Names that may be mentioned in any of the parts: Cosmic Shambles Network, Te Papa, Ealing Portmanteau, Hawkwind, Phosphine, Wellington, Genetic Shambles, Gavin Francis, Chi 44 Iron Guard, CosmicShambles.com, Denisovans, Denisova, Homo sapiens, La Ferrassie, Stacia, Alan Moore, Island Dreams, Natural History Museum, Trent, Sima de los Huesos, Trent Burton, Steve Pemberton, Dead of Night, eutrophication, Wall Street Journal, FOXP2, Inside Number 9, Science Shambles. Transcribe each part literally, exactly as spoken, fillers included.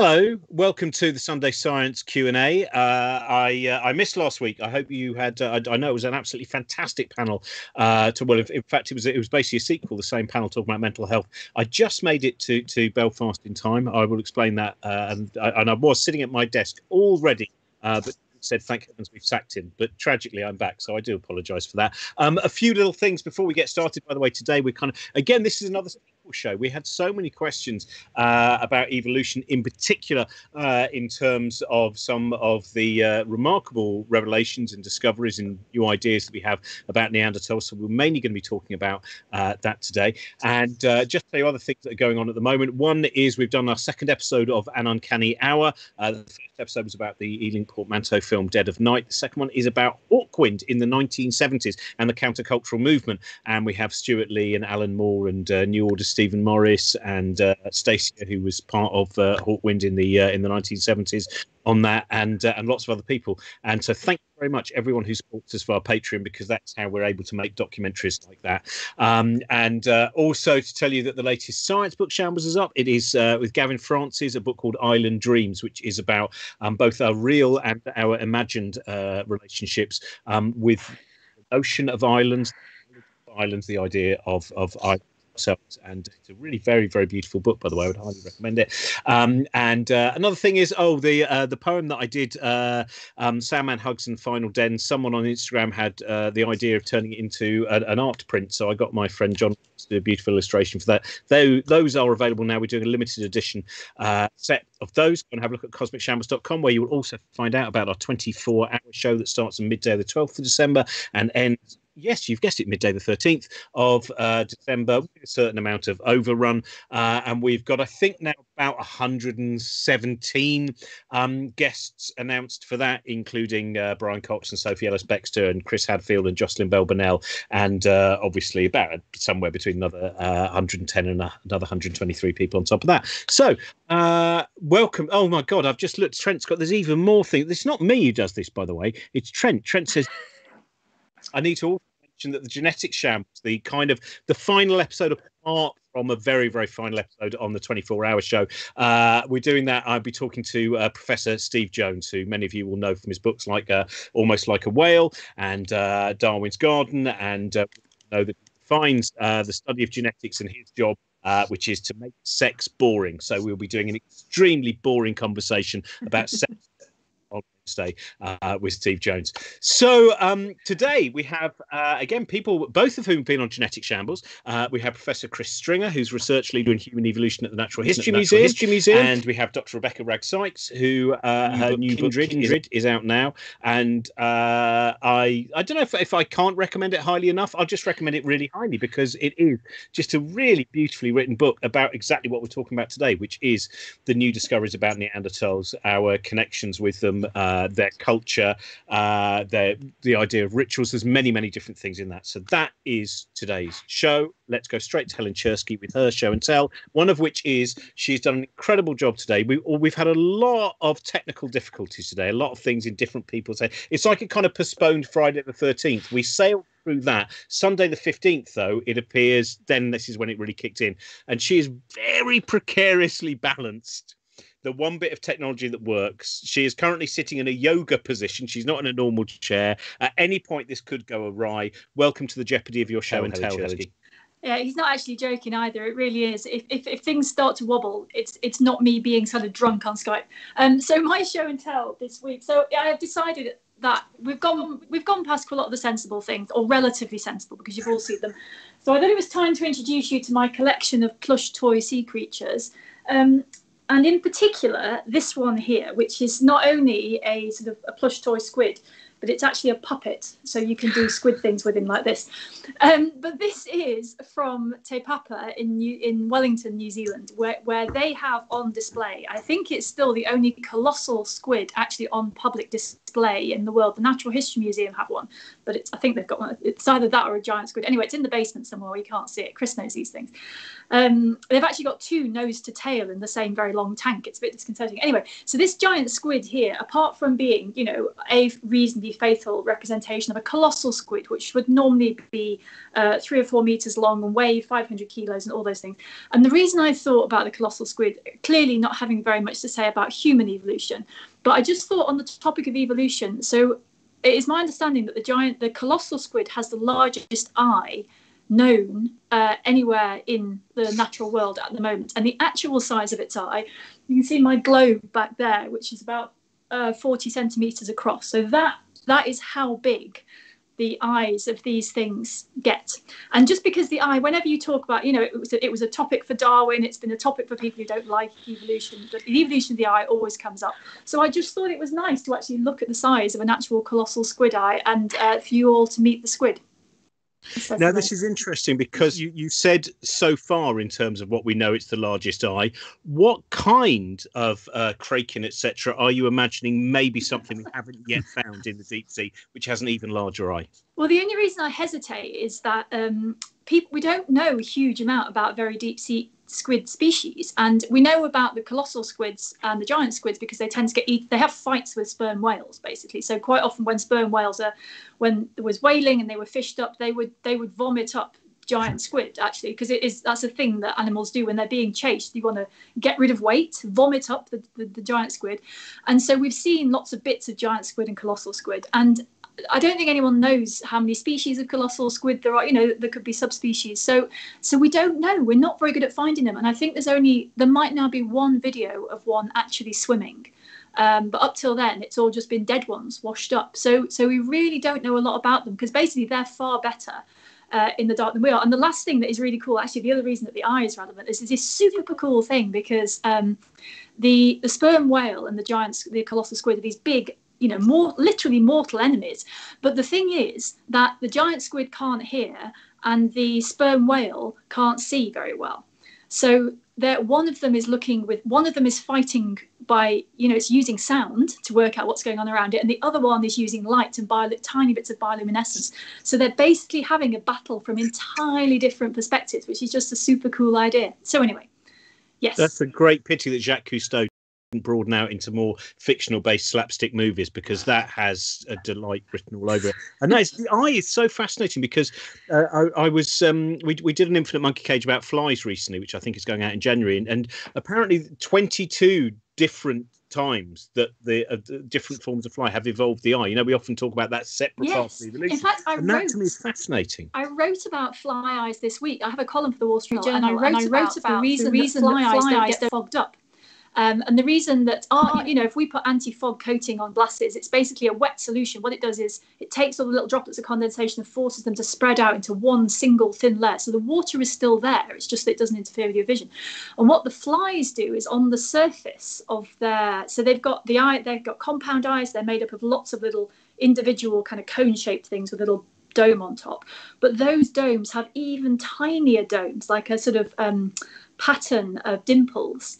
Hello, welcome to the Sunday Science Q and A. Uh, I uh, I missed last week. I hope you had. Uh, I, I know it was an absolutely fantastic panel. Uh, to well, in fact, it was it was basically a sequel, the same panel talking about mental health. I just made it to to Belfast in time. I will explain that. Uh, and I, and I was sitting at my desk already, uh, but said thank heavens we've sacked him, but tragically I'm back, so I do apologize for that. Um a few little things before we get started. By the way, today we're kind of, again, this is another show. We had so many questions uh about evolution, in particular uh in terms of some of the uh, remarkable revelations and discoveries and new ideas that we have about Neanderthals, so we're mainly going to be talking about uh that today. And uh, just a few other things that are going on at the moment. One is we've done our second episode of An Uncanny Hour. Uh, the first episode was about the Ealing Portmanteau film Dead of Night. The second one is about Hawkwind in the nineteen seventies and the countercultural movement, and we have Stuart Lee and Alan Moore and uh, New Order Stephen Morris and uh, Stacia, who was part of uh, Hawkwind in the uh, in the nineteen seventies on that, and uh, and lots of other people. And so thank you very much, everyone who supports us via Patreon, because that's how we're able to make documentaries like that. Um, and uh, also to tell you that the latest Science Book Shambles is up. It is uh, with Gavin Francis, a book called Island Dreams, which is about um, both our real and our imagined uh, relationships um, with the ocean of islands, islands, the idea of, of islands. And it's a really very very beautiful book, by the way. I would highly recommend it. Um and uh, another thing is oh the uh, the poem that I did, uh um Sandman Hugs and Final Den. Someone on Instagram had uh, the idea of turning it into an, an art print, so I got my friend John to do a beautiful illustration for that. Though those are available now. We're doing a limited edition uh set of those. Go and have a look at Cosmic Shambles dot com, where you will also find out about our twenty-four hour show that starts on midday the twelfth of December and ends, yes, you've guessed it, midday the thirteenth of December, with a certain amount of overrun. Uh, and we've got, I think now, about one hundred seventeen um, guests announced for that, including uh, Brian Cox and Sophie Ellis-Bextor and Chris Hadfield and Jocelyn Bell-Burnell. And uh, obviously about somewhere between another uh, one hundred ten and uh, another one hundred twenty-three people on top of that. So uh, welcome. Oh, my God, I've just looked. Trent's got, there's even more things. It's not me who does this, by the way. It's Trent. Trent says... I need to also mention that the Genetic Shambles, the kind of the final episode apart from a very, very final episode on the twenty-four hour show, uh, we're doing that. I'll be talking to uh, Professor Steve Jones, who many of you will know from his books like uh, Almost Like a Whale and uh, Darwin's Garden, and uh, know that he finds uh, the study of genetics and his job, uh, which is to make sex boring. So we'll be doing an extremely boring conversation about sex on Wednesday uh, with Steve Jones. So um, today we have, uh, again, people, both of whom have been on Genetic Shambles. Uh, we have Professor Chris Stringer, who's research leader in human evolution at the Natural History, the Natural Museum. History Museum. And we have Doctor Rebecca Wragg-Sykes, who uh, new her book, new Kindred, book Kindred is out now. And uh, I I don't know if, if I can't recommend it highly enough. I'll just recommend it really highly, because it is just a really beautifully written book about exactly what we're talking about today, which is the new discoveries about Neanderthals, our connections with them, Uh, their culture, uh, their, the idea of rituals. There's many, many different things in that. So that is today's show. Let's go straight to Helen Czerski with her show and tell, one of which is she's done an incredible job today. We, we've had a lot of technical difficulties today, a lot of things in different people's heads. It's like a kind of postponed Friday the thirteenth. We sailed through that. Sunday the fifteenth, though, it appears, then this is when it really kicked in. And she is very precariously balanced the one bit of technology that works. She is currently sitting in a yoga position. She's not in a normal chair. At any point, this could go awry. Welcome to the jeopardy of your show and tell. Yeah, he's not actually joking either. It really is. If, if if things start to wobble, it's it's not me being sort of drunk on Skype. Um, so my show and tell this week. So I have decided that we've gone we've gone past a lot of the sensible things, or relatively sensible, because you've all seen them. So I thought it was time to introduce you to my collection of plush toy sea creatures. Um, And in particular, this one here, which is not only a sort of a plush toy squid, but it's actually a puppet. So you can do squid things with him like this. Um, but this is from Te Papa in, New, in Wellington, New Zealand, where, where they have on display, I think it's still the only colossal squid actually on public display in the world. The Natural History Museum have one, but it's, I think they've got one. It's either that or a giant squid. Anyway, it's in the basement somewhere. You can't see it. Chris knows these things. Um, they've actually got two nose to tail in the same very long tank. It's a bit disconcerting. Anyway, so this giant squid here, apart from being, you know, a reasonably the faithful representation of a colossal squid, which would normally be uh, three or four meters long and weigh five hundred kilos and all those things. And the reason I thought about the colossal squid, clearly not having very much to say about human evolution, but I just thought on the topic of evolution. So it is my understanding that the giant, the colossal squid has the largest eye known uh, anywhere in the natural world at the moment. And the actual size of its eye, you can see my globe back there, which is about uh, forty centimetres across. So that that is how big the eyes of these things get. And just because the eye, whenever you talk about, you know, it was a, it was a topic for Darwin, it's been a topic for people who don't like evolution, but the evolution of the eye always comes up. So I just thought it was nice to actually look at the size of an actual colossal squid eye and uh, for you all to meet the squid. Now, this is interesting because you, you said so far in terms of what we know, it's the largest eye. What kind of uh, kraken, et cetera, are you imagining? Maybe something we haven't yet found in the deep sea, which has an even larger eye. Well, the only reason I hesitate is that um, people we don't know a huge amount about very deep sea squid species, and we know about the colossal squids and the giant squids because they tend to get eat they have fights with sperm whales, basically. So quite often when sperm whales are when there was whaling and they were fished up, they would they would vomit up giant squid, actually, because it is that's a thing that animals do when they're being chased. You want to get rid of weight, vomit up the, the, the giant squid. And so we've seen lots of bits of giant squid and colossal squid, and I don't think anyone knows how many species of colossal squid there are. You know, there could be subspecies. So so we don't know. We're not very good at finding them. And I think there's only, there might now be one video of one actually swimming. Um, but up till then, it's all just been dead ones washed up. So so we really don't know a lot about them because basically they're far better uh, in the dark than we are. And the last thing that is really cool, actually, the other reason that the eye is relevant is, is this super cool thing because um, the, the sperm whale and the giant, the colossal squid are these big, you know, more literally mortal enemies. But the thing is that the giant squid can't hear and the sperm whale can't see very well. So that one of them is looking with, one of them is fighting by, you know, it's using sound to work out what's going on around it. And the other one is using light and bio, tiny bits of bioluminescence. So they're basically having a battle from entirely different perspectives, which is just a super cool idea. So anyway, yes. That's a great pity that Jacques Cousteau and broaden out into more fictional based slapstick movies, because that has a delight written all over it. And that is, the eye is so fascinating because uh, I, I was um we, we did an Infinite Monkey Cage about flies recently, which I think is going out in January, and, and apparently twenty-two different times that the uh, different forms of fly have evolved the eye. You know, we often talk about that separate yes. part of the evolution. In fact, I and wrote, that to me is fascinating. I wrote about fly eyes this week. I have a column for the Wall Street Journal, and I wrote, and I wrote about, about the reason, the reason that fly, fly eyes don't get, get fogged up. Um, and the reason that, our, you know, if we put anti-fog coating on glasses, it's basically a wet solution. What it does is it takes all the little droplets of condensation and forces them to spread out into one single thin layer. So the water is still there. It's just that it doesn't interfere with your vision. And what the flies do is on the surface of their, so they've got the eye, they've got compound eyes. They're made up of lots of little individual kind of cone-shaped things with little dome on top. But those domes have even tinier domes, like a sort of um, pattern of dimples,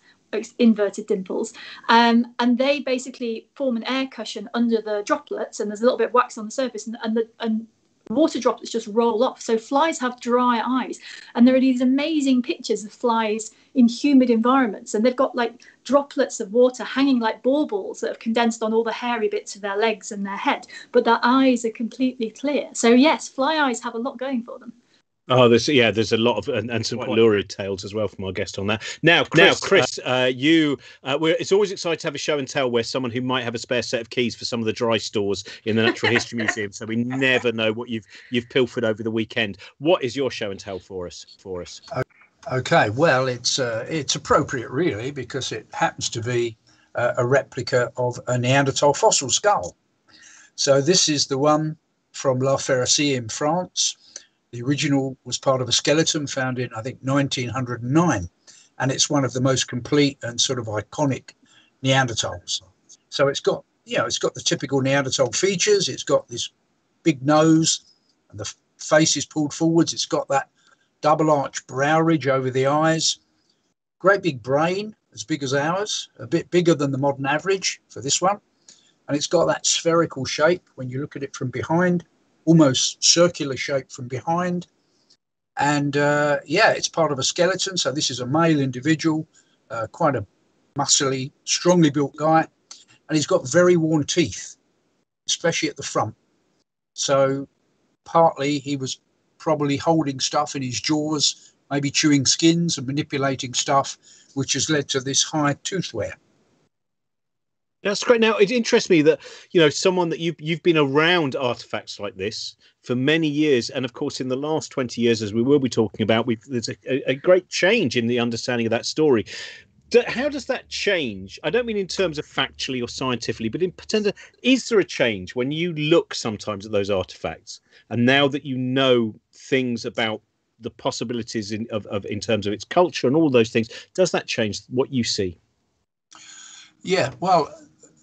inverted dimples, um, and they basically form an air cushion under the droplets, and there's a little bit of wax on the surface, and, and the and water droplets just roll off. So flies have dry eyes, and there are these amazing pictures of flies in humid environments, and they've got like droplets of water hanging like baubles that have condensed on all the hairy bits of their legs and their head, but their eyes are completely clear. So yes, fly eyes have a lot going for them. Oh, there's, yeah, there's a lot of, and, and some quite lurid tales as well from our guest on that. Now, Chris, now, Chris uh, uh, you, uh, we're, it's always exciting to have a show and tell where someone who might have a spare set of keys for some of the dry stores in the Natural History Museum, so we never know what you've you've pilfered over the weekend. What is your show and tell for us? For us? Okay, well, it's uh, it's appropriate, really, because it happens to be uh, a replica of a Neanderthal fossil skull. So this is the one from La Ferrassie in France. The original was part of a skeleton found in, I think, nineteen oh nine, and it's one of the most complete and sort of iconic Neanderthals. So it's got, you know, it's got the typical Neanderthal features. It's got this big nose and the face is pulled forwards. It's got that double arch brow ridge over the eyes. Great big brain, as big as ours, a bit bigger than the modern average for this one. And it's got that spherical shape when you look at it from behind, almost circular shape from behind. And uh, yeah, it's part of a skeleton. So this is a male individual, uh, quite a muscly, strongly built guy. And he's got very worn teeth. especially at the front. So partly he was probably holding stuff in his jaws, maybe chewing skins and manipulating stuff, which has led to this high tooth wear. That's great. Now, it interests me that, you know, someone that you've, you've been around artifacts like this for many years. And of course, in the last twenty years, as we will be talking about, we've, there's a, a great change in the understanding of that story. How does that change? I don't mean in terms of factually or scientifically, but in terms of, is there a change when you look sometimes at those artifacts? And now that you know things about the possibilities in, of, of, in terms of its culture and all those things, does that change what you see? Yeah, well,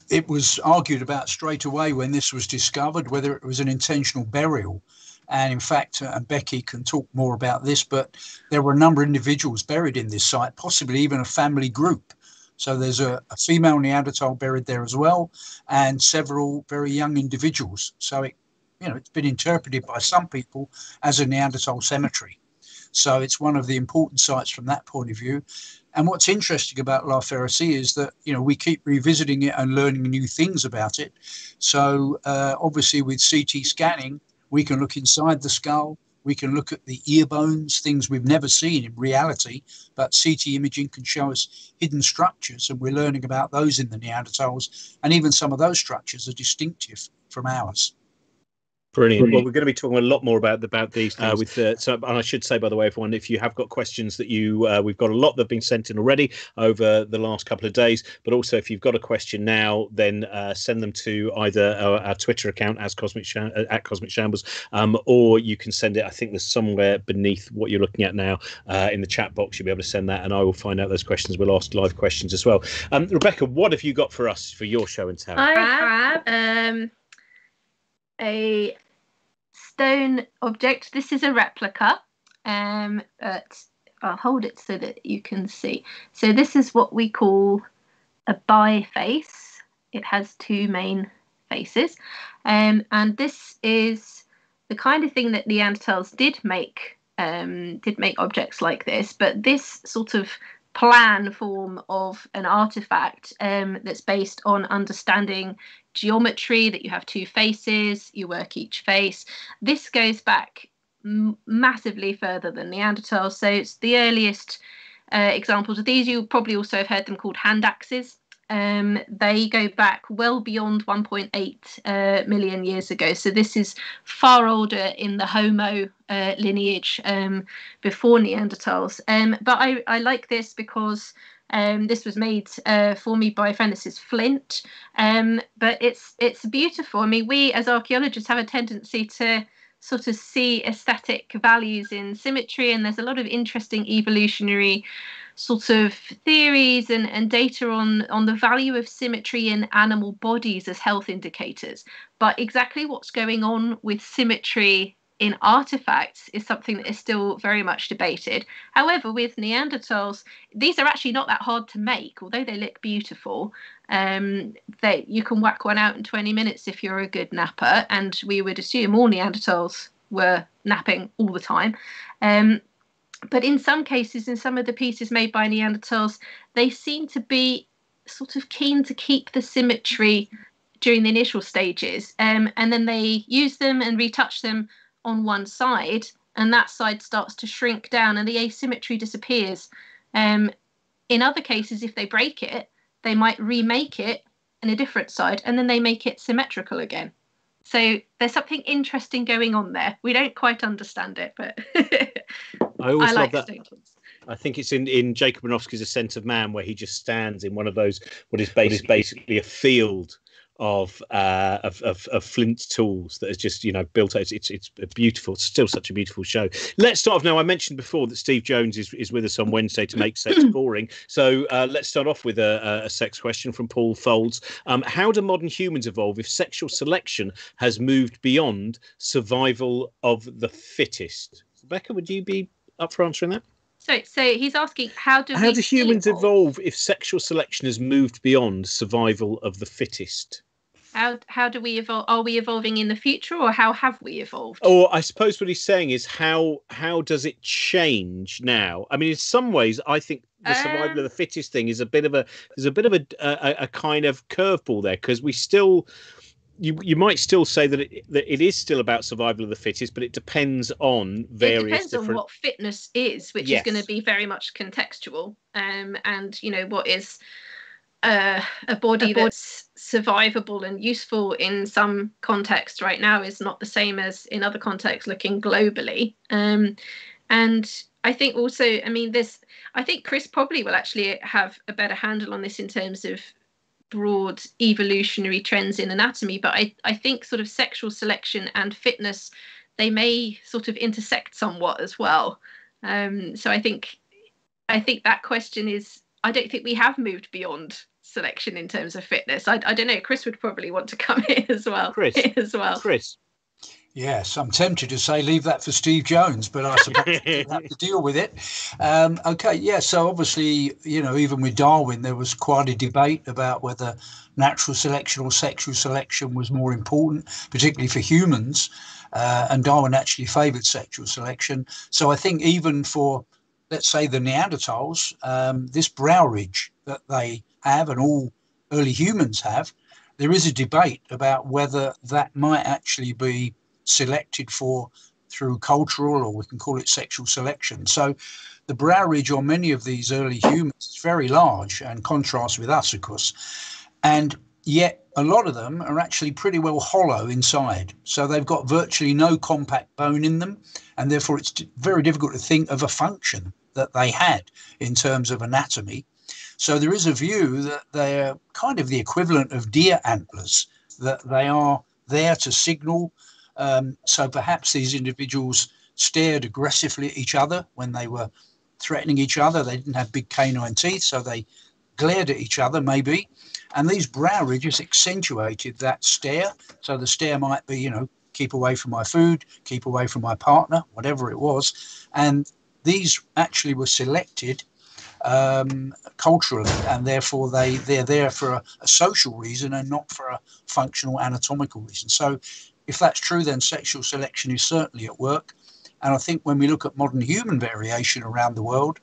it was argued about straight away when this was discovered, whether it was an intentional burial. And in fact, uh, and Becky can talk more about this, but there were a number of individuals buried in this site, possibly even a family group. So there's a, a female Neanderthal buried there as well, and several very young individuals. So, it, you know, it's been interpreted by some people as a Neanderthal cemetery. So it's one of the important sites from that point of view. And what's interesting about La Ferrassie is that, you know, we keep revisiting it and learning new things about it. So uh, obviously with C T scanning, we can look inside the skull. We can look at the ear bones, things we've never seen in reality. But C T imaging can show us hidden structures, and we're learning about those in the Neanderthals. And even some of those structures are distinctive from ours. Brilliant. Brilliant. Well, we're going to be talking a lot more about about these things. Uh, with, uh, so, and I should say, by the way, everyone, if you have got questions that you, uh, we've got a lot that have been sent in already over the last couple of days. But also, if you've got a question now, then uh, send them to either our, our Twitter account as Cosmic Sham- at Cosmic Shambles, um, or you can send it. I think there's somewhere beneath what you're looking at now uh, in the chat box. You'll be able to send that, and I will find out those questions. We'll ask live questions as well. Um, Rebecca, what have you got for us for your show and tell? I have um, a stone object. This is a replica, um but I'll hold it so that you can see. So this is what we call a biface. It has two main faces, um and this is the kind of thing that Neanderthals did make, um did make objects like this. But this sort of plan form of an artifact um that's based on understanding geometry, that you have two faces, you work each face. This goes back m- massively further than Neanderthals. So it's the earliest uh, examples of these. You probably also have heard them called hand axes. Um, they go back well beyond one point eight uh, million years ago. So this is far older in the Homo uh, lineage, um, before Neanderthals. Um, but I, I like this because Um, this was made uh, for me by a friend. This is flint, um, but it's it's beautiful. I mean, we as archaeologists have a tendency to sort of see aesthetic values in symmetry, and there's a lot of interesting evolutionary sort of theories and, and data on, on the value of symmetry in animal bodies as health indicators. But exactly what's going on with symmetry in artifacts is something that is still very much debated. However, with Neanderthals, these are actually not that hard to make, although they look beautiful. Um, they, you can whack one out in twenty minutes if you're a good napper, and we would assume all Neanderthals were napping all the time. Um, but in some cases, in some of the pieces made by Neanderthals, they seem to be sort of keen to keep the symmetry during the initial stages, um, and then they use them and retouch them on one side, and that side starts to shrink down and the asymmetry disappears. Um, in other cases, if they break it, they might remake it in a different side, and then they make it symmetrical again. So there's something interesting going on there. We don't quite understand it, but I, always I like love that. I think it's in, in Jacob Bronowski's Ascent of Man, where he just stands in one of those, what is basically, basically a field Of, uh, of of of flint tools that is just, you know, built out. It's, it's it's a beautiful, it's still such a beautiful show. Let's start off now. I mentioned before that Steve Jones is, is with us on Wednesday to make sex boring. So uh, let's start off with a, a sex question from Paul Folds. Um, how do modern humans evolve if sexual selection has moved beyond survival of the fittest? Rebecca, would you be up for answering that? So, so he's asking, how do how we do humans evolve? evolve if sexual selection has moved beyond survival of the fittest? How how do we evolve? Are we evolving in the future, or how have we evolved? Or I suppose what he's saying is, how how does it change now? I mean, in some ways, I think the survival um, of the fittest thing is a bit of a there's a bit of a a, a kind of curveball there, because we still you you might still say that it, that it is still about survival of the fittest, but it depends on various it depends different... on what fitness is, which yes. is going to be very much contextual, um, and you know what is uh, a body a that's bod- survivable and useful in some context right now is not the same as in other contexts. Looking globally, um, and I think also, I mean, this I think Chris probably will actually have a better handle on this in terms of broad evolutionary trends in anatomy, but I, I think sort of sexual selection and fitness, they may sort of intersect somewhat as well. Um, so I think I think that question is, I don't think we have moved beyond selection in terms of fitness. I, I don't know, Chris would probably want to come in as well. Chris. As well. Chris. Yes, I'm tempted to say leave that for Steve Jones, but I suppose we have to deal with it. Um, OK, yeah, so obviously, you know, even with Darwin, there was quite a debate about whether natural selection or sexual selection was more important, particularly for humans. Uh, and Darwin actually favoured sexual selection. So I think even for, let's say, the Neanderthals, um, this brow ridge that they have and all early humans have, there is a debate about whether that might actually be selected for through cultural, or we can call it sexual selection. So the brow ridge on many of these early humans is very large and contrasts with us, of course. And yet a lot of them are actually pretty well hollow inside. So they've got virtually no compact bone in them. And therefore, it's very difficult to think of a function that they had in terms of anatomy. So there is a view that they're kind of the equivalent of deer antlers, that they are there to signal. Um, so perhaps these individuals stared aggressively at each other when they were threatening each other. They didn't have big canine teeth, so they glared at each other maybe. And these brow ridges accentuated that stare. So the stare might be, you know, keep away from my food, keep away from my partner, whatever it was. And these actually were selected um, culturally, and therefore they, they're there for a, a social reason and not for a functional anatomical reason. So if that's true, then sexual selection is certainly at work. And I think when we look at modern human variation around the world,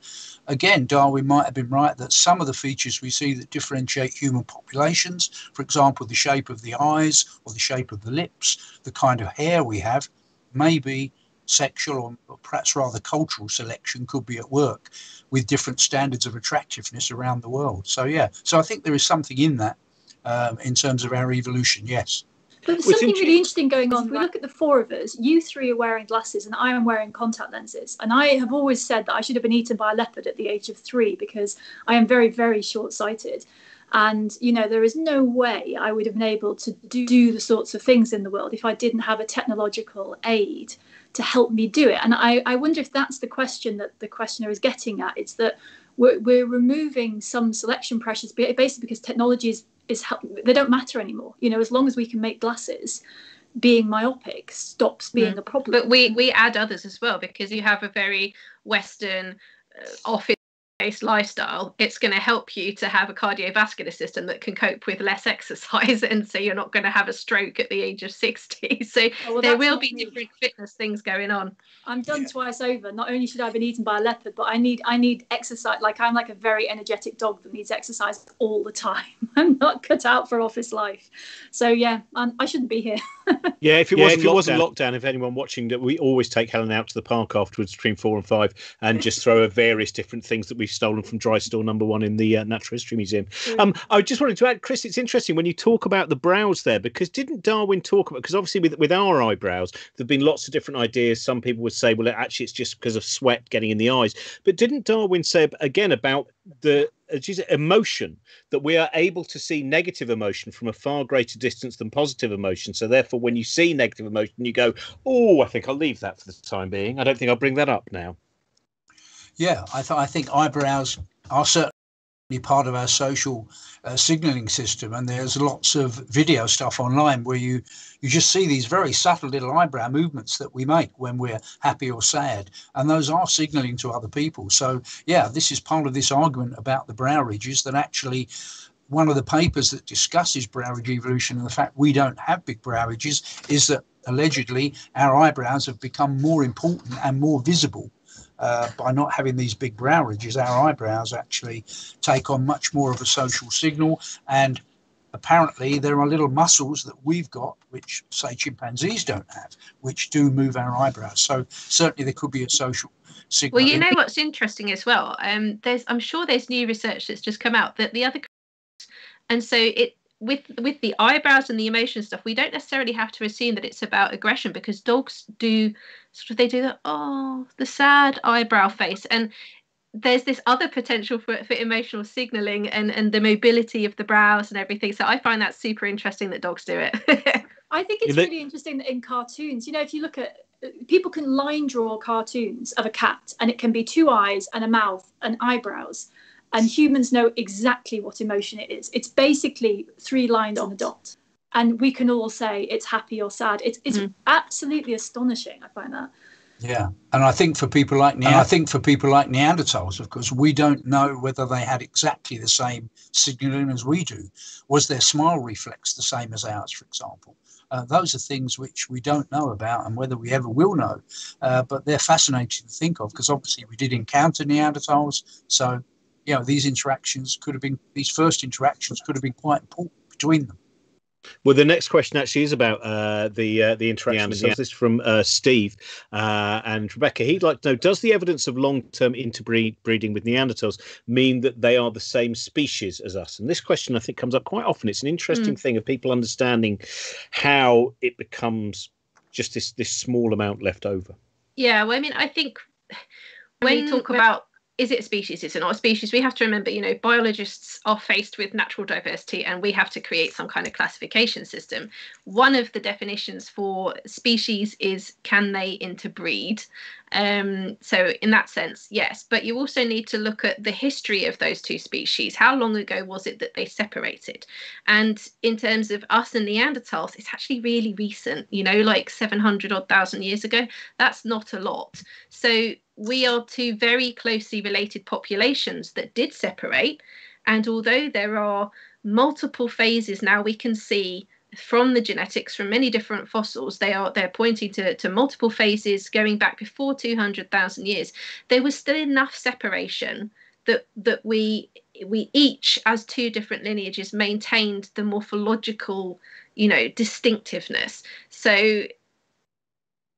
again, Darwin might have been right that some of the features we see that differentiate human populations, for example, the shape of the eyes or the shape of the lips, the kind of hair we have, may be sexual, or perhaps rather cultural selection could be at work with different standards of attractiveness around the world. So, yeah, so I think there is something in that um, in terms of our evolution, yes. But there's something really interesting going on. If we look at the four of us, you three are wearing glasses and I am wearing contact lenses. And I have always said that I should have been eaten by a leopard at the age of three because I am very, very short-sighted. And, you know, there is no way I would have been able to do, do the sorts of things in the world if I didn't have a technological aid to help me do it. And I, I wonder if that's the question that the questioner is getting at. It's that we're, we're removing some selection pressures basically because technology is Is help, they don't matter anymore. You know, as long as we can make glasses, being myopic stops being mm. a problem. But we we add others as well, because you have a very Western uh, office-based lifestyle. It's going to help you to have a cardiovascular system that can cope with less exercise, and so you're not going to have a stroke at the age of sixty. So oh, well, there will be me. different fitness things going on. I'm done yeah. twice over. Not only should I have been eaten by a leopard, but I need I need exercise. Like, I'm like a very energetic dog that needs exercise all the time. I'm not cut out for office life. So, yeah, I'm, I shouldn't be here. yeah, if it, yeah, was, if it wasn't lockdown, if anyone watching, that we always take Helen out to the park afterwards between four and five and just throw her various different things that we've stolen from dry store number one in the uh, Natural History Museum. Mm. Um, I just wanted to add, Chris, it's interesting when you talk about the brows there, because didn't Darwin talk about, because obviously with, with our eyebrows, there've been lots of different ideas. Some people would say, well, actually, it's just because of sweat getting in the eyes. But didn't Darwin say, again, about the emotion, that we are able to see negative emotion from a far greater distance than positive emotion? So therefore, when you see negative emotion, you go, oh, I think I'll leave that for the time being. I don't think I'll bring that up now. Yeah, I, th- I think eyebrows are certainly part of our social uh, signalling system, and there's lots of video stuff online where you you just see these very subtle little eyebrow movements that we make when we're happy or sad, and those are signalling to other people. So yeah, this is part of this argument about the brow ridges, that actually one of the papers that discusses brow ridge evolution and the fact we don't have big brow ridges is that allegedly our eyebrows have become more important and more visible. Uh, by not having these big brow ridges, our eyebrows actually take on much more of a social signal, and apparently there are little muscles that we've got, which, say, chimpanzees don't have, which do move our eyebrows. So certainly there could be a social signal. Well, you know what's interesting as well? Um, there's, I'm sure there's new research that's just come out that the other... And so it with with the eyebrows and the emotion stuff, we don't necessarily have to assume that it's about aggression, because dogs do sort of, they do the, oh, the sad eyebrow face. And there's this other potential for, for emotional signaling and, and the mobility of the brows and everything. So I find that super interesting that dogs do it. I think it's really interesting that in cartoons, you know, if you look at, people can line draw cartoons of a cat and it can be two eyes and a mouth and eyebrows. And humans know exactly what emotion it is. It's basically three lines on a dot. And we can all say it's happy or sad. It's, it's mm. absolutely astonishing, I find that. Yeah, and I think for people like ne- I think for people like Neanderthals, of course, we don't know whether they had exactly the same signaling as we do. Was their smile reflex the same as ours, for example? Uh, those are things which we don't know about, and whether we ever will know. Uh, but they're fascinating to think of, because obviously we did encounter Neanderthals, so you know these interactions could have been these first interactions could have been quite important between them. Well, the next question actually is about uh, the uh, the interaction. Yeah, yeah. This is from uh, Steve uh, and Rebecca. He'd like to know, does the evidence of long-term interbreeding with Neanderthals mean that they are the same species as us? And this question, I think, comes up quite often. It's an interesting mm. thing of people understanding how it becomes just this, this small amount left over. Yeah, well, I mean, I think when you talk about is it a species? Is it not a species? We have to remember, you know, biologists are faced with natural diversity and we have to create some kind of classification system. One of the definitions for species is, can they interbreed? Um, so in that sense, yes. But you also need to look at the history of those two species. How long ago was it that they separated? And in terms of us and Neanderthals, it's actually really recent, you know, like seven hundred odd thousand years ago. That's not a lot. So we are two very closely related populations that did separate. And although there are multiple phases now, we can see from the genetics from many different fossils, they are they're pointing to, to multiple phases going back before two hundred thousand years. There was still enough separation that that we we each as two different lineages maintained the morphological, you know, distinctiveness. So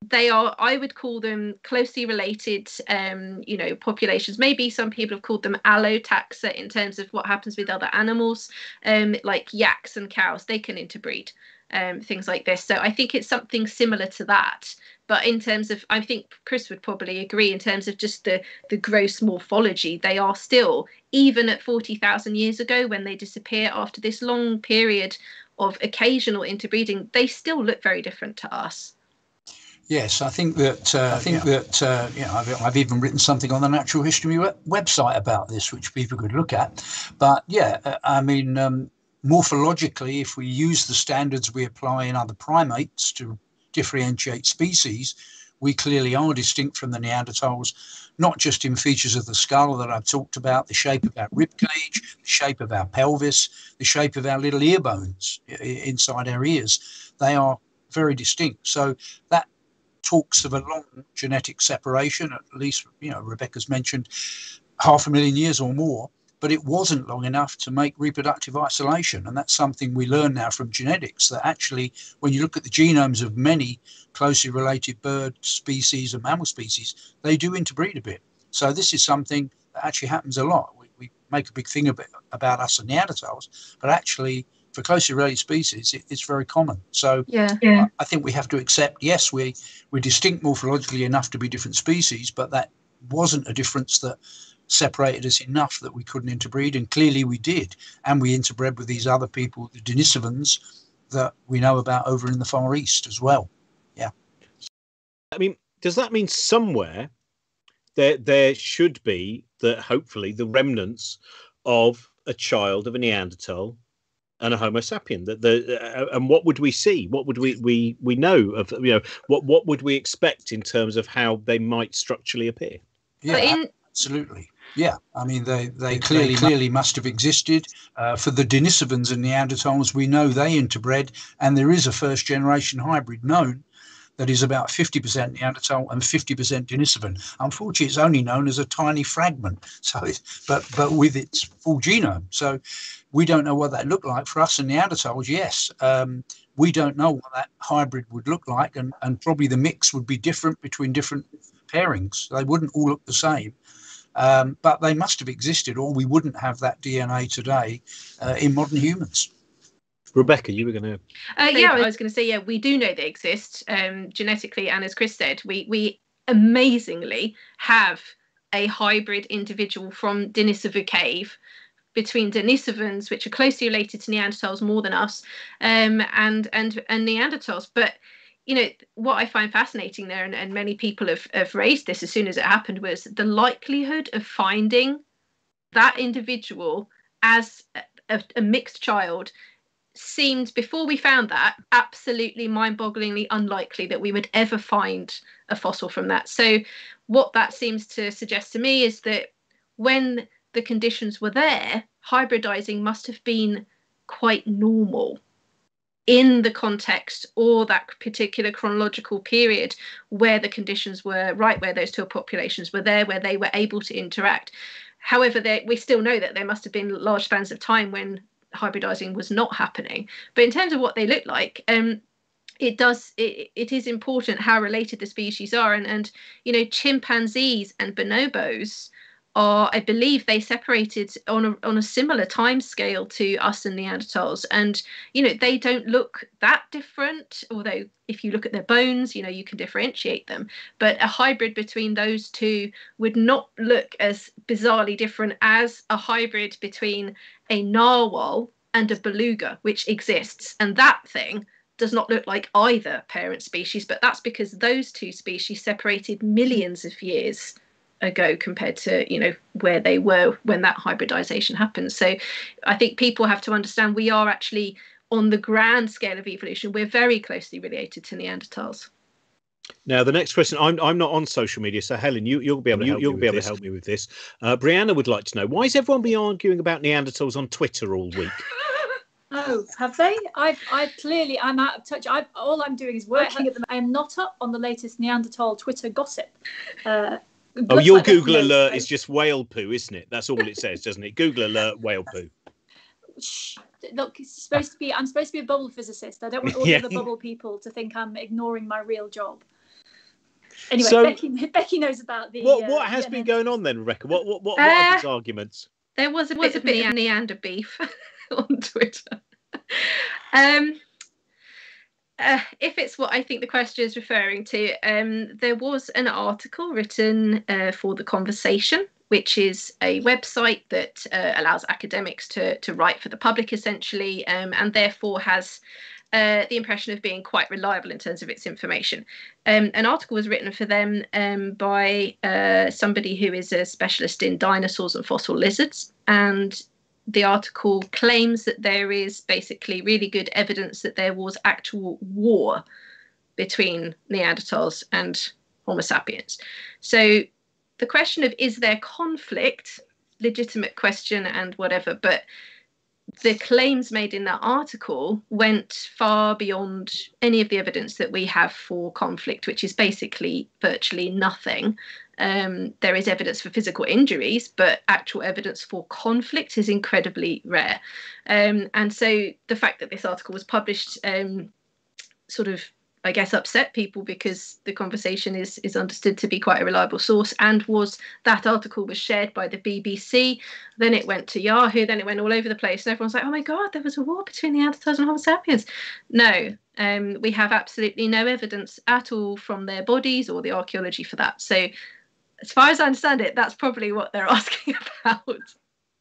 they are, I would call them closely related, um, you know, populations. Maybe some people have called them allotaxa in terms of what happens with other animals, um, like yaks and cows. They can interbreed, um, things like this. So I think it's something similar to that. But in terms of, I think Chris would probably agree, in terms of just the, the gross morphology, they are still, even at forty thousand years ago, when they disappear after this long period of occasional interbreeding, they still look very different to us. Yes, I think that uh, I think yeah. that uh, you know, I've, I've even written something on the Natural History web- website about this, which people could look at. But yeah, uh, I mean, um, morphologically, if we use the standards we apply in other primates to differentiate species, we clearly are distinct from the Neanderthals, not just in features of the skull that I've talked about, the shape of our rib cage, the shape of our pelvis, the shape of our little ear bones I- inside our ears. They are very distinct. So that talks of a long genetic separation, at least, you know, Rebecca's mentioned half a million years or more, but it wasn't long enough to make reproductive isolation. And that's something we learn now from genetics, that actually, when you look at the genomes of many closely related bird species and mammal species, they do interbreed a bit. So this is something that actually happens a lot. We, we make a big thing about, about us and Neanderthals, but actually, for closely related species, it, it's very common. So yeah. Yeah. I, I think we have to accept, yes, we, we're distinct morphologically enough to be different species, but that wasn't a difference that separated us enough that we couldn't interbreed, and clearly we did. And we interbred with these other people, the Denisovans, that we know about over in the Far East as well. Yeah. I mean, does that mean somewhere there, there should be, the, hopefully, the remnants of a child of a Neanderthal and a Homo sapien, that the uh, and what would we see? What would we we we know of? You know, what what would we expect in terms of how they might structurally appear? Yeah, in- absolutely. Yeah, I mean, they they clearly clearly must have existed. Uh, for the Denisovans and Neanderthals, we know they interbred, and there is a first generation hybrid known. that is about fifty percent Neanderthal and fifty percent Denisovan. Unfortunately, it's only known as a tiny fragment, so it, but but with its full genome. So we don't know what that looked like. For us and Neanderthals, yes, um, we don't know what that hybrid would look like, and, and probably the mix would be different between different pairings. They wouldn't all look the same. Um, but they must have existed, or we wouldn't have that D N A today uh, in modern humans. Rebecca, you were going to... Uh, yeah, I was going to say, yeah, we do know they exist um, genetically. And as Chris said, we, we amazingly have a hybrid individual from Denisova Cave between Denisovans, which are closely related to Neanderthals more than us, um, and, and, and Neanderthals. But, you know, what I find fascinating there, and, and many people have, have raised this as soon as it happened, was the likelihood of finding that individual as a, a mixed child seemed, before we found that, absolutely mind-bogglingly unlikely that we would ever find a fossil from that. So what that seems to suggest to me is that when the conditions were there, hybridizing must have been quite normal in the context or that particular chronological period where the conditions were right, where those two populations were there, where they were able to interact. However, they, we still know that there must have been large spans of time when hybridizing was not happening. But in terms of what they look like, um, it does it, it is important how related the species are. And, and, you know, chimpanzees and bonobos are, I believe, they separated on a, on a similar time scale to us and Neanderthals. And, you know, they don't look that different, although if you look at their bones, you know, you can differentiate them. But a hybrid between those two would not look as bizarrely different as a hybrid between a narwhal and a beluga, which exists. And that thing does not look like either parent species, but that's because those two species separated millions of years ago compared to, you know, where they were when that hybridization happened. So I think people have to understand we are actually, on the grand scale of evolution, we're very closely related to Neanderthals. Now, the next question, I'm, I'm not on social media, so Helen, you, you'll be able to help, you'll be able to help me with this. Uh, Brianna would like to know, why has everyone been arguing about Neanderthals on Twitter all week? Oh, have they? I've, I've clearly, I'm out of touch. I've, all I'm doing is working at the moment. I am not up on the latest Neanderthal Twitter gossip. Uh, Oh, your like Google alert know. Is just whale poo, isn't it? That's all it says, doesn't it? Google alert, whale poo. Shh. Look, it's supposed to be, I'm supposed to be a bubble physicist. I don't want all yeah. the other bubble people to think I'm ignoring my real job. Anyway, so, Becky, Becky knows about the... What, what uh, has been going on then, Rebecca? What, what, what, what uh, are these arguments? There was a bit, was a bit of Neander beef on Twitter. um... Uh, if it's what I think the question is referring to, um, there was an article written uh, for The Conversation, which is a website that uh, allows academics to, to write for the public, essentially, um, and therefore has uh, the impression of being quite reliable in terms of its information. Um, an article was written for them um, by uh, somebody who is a specialist in dinosaurs and fossil lizards, and the article claims that there is basically really good evidence that there was actual war between Neanderthals and Homo sapiens. So the question of, is there conflict, legitimate question and whatever, but the claims made in that article went far beyond any of the evidence that we have for conflict, which is basically virtually nothing. Um, there is evidence for physical injuries, but actual evidence for conflict is incredibly rare. Um, and so the fact that this article was published um, sort of, I guess, upset people, because The Conversation is, is understood to be quite a reliable source, and was that article was shared by the B B C. Then it went to Yahoo. Then it went all over the place. And everyone's like, oh, my God, there was a war between Neanderthals and Homo sapiens. No, um, we have absolutely no evidence at all from their bodies or the archaeology for that. So as far as I understand it, that's probably what they're asking about.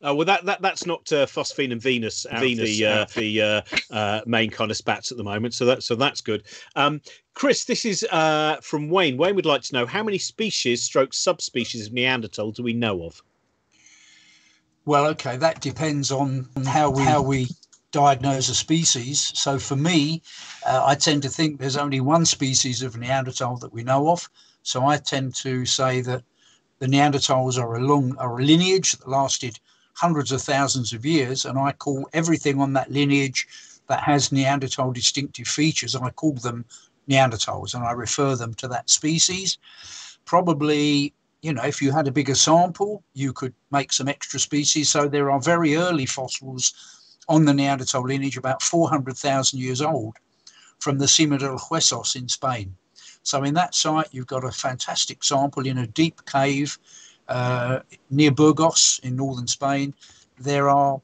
Oh, well, that, that that's not uh, Phosphine and Venus, out Venus the uh, the uh, uh, main kind of spats at the moment. So that so that's good. Um, Chris, this is uh, from Wayne. Wayne would like to know, how many species stroke subspecies of Neanderthal do we know of? Well, OK, that depends on how we how we diagnose a species. So for me, uh, I tend to think there's only one species of Neanderthal that we know of. So I tend to say that the Neanderthals are a long are a lineage that lasted hundreds of thousands of years, and I call everything on that lineage that has Neanderthal distinctive features, and I call them Neanderthals, and I refer them to that species. Probably, you know, if you had a bigger sample, you could make some extra species. So there are very early fossils on the Neanderthal lineage, about four hundred thousand years old, from the Sima de los Huesos in Spain. So in that site, you've got a fantastic sample in a deep cave uh, near Burgos in northern Spain. There are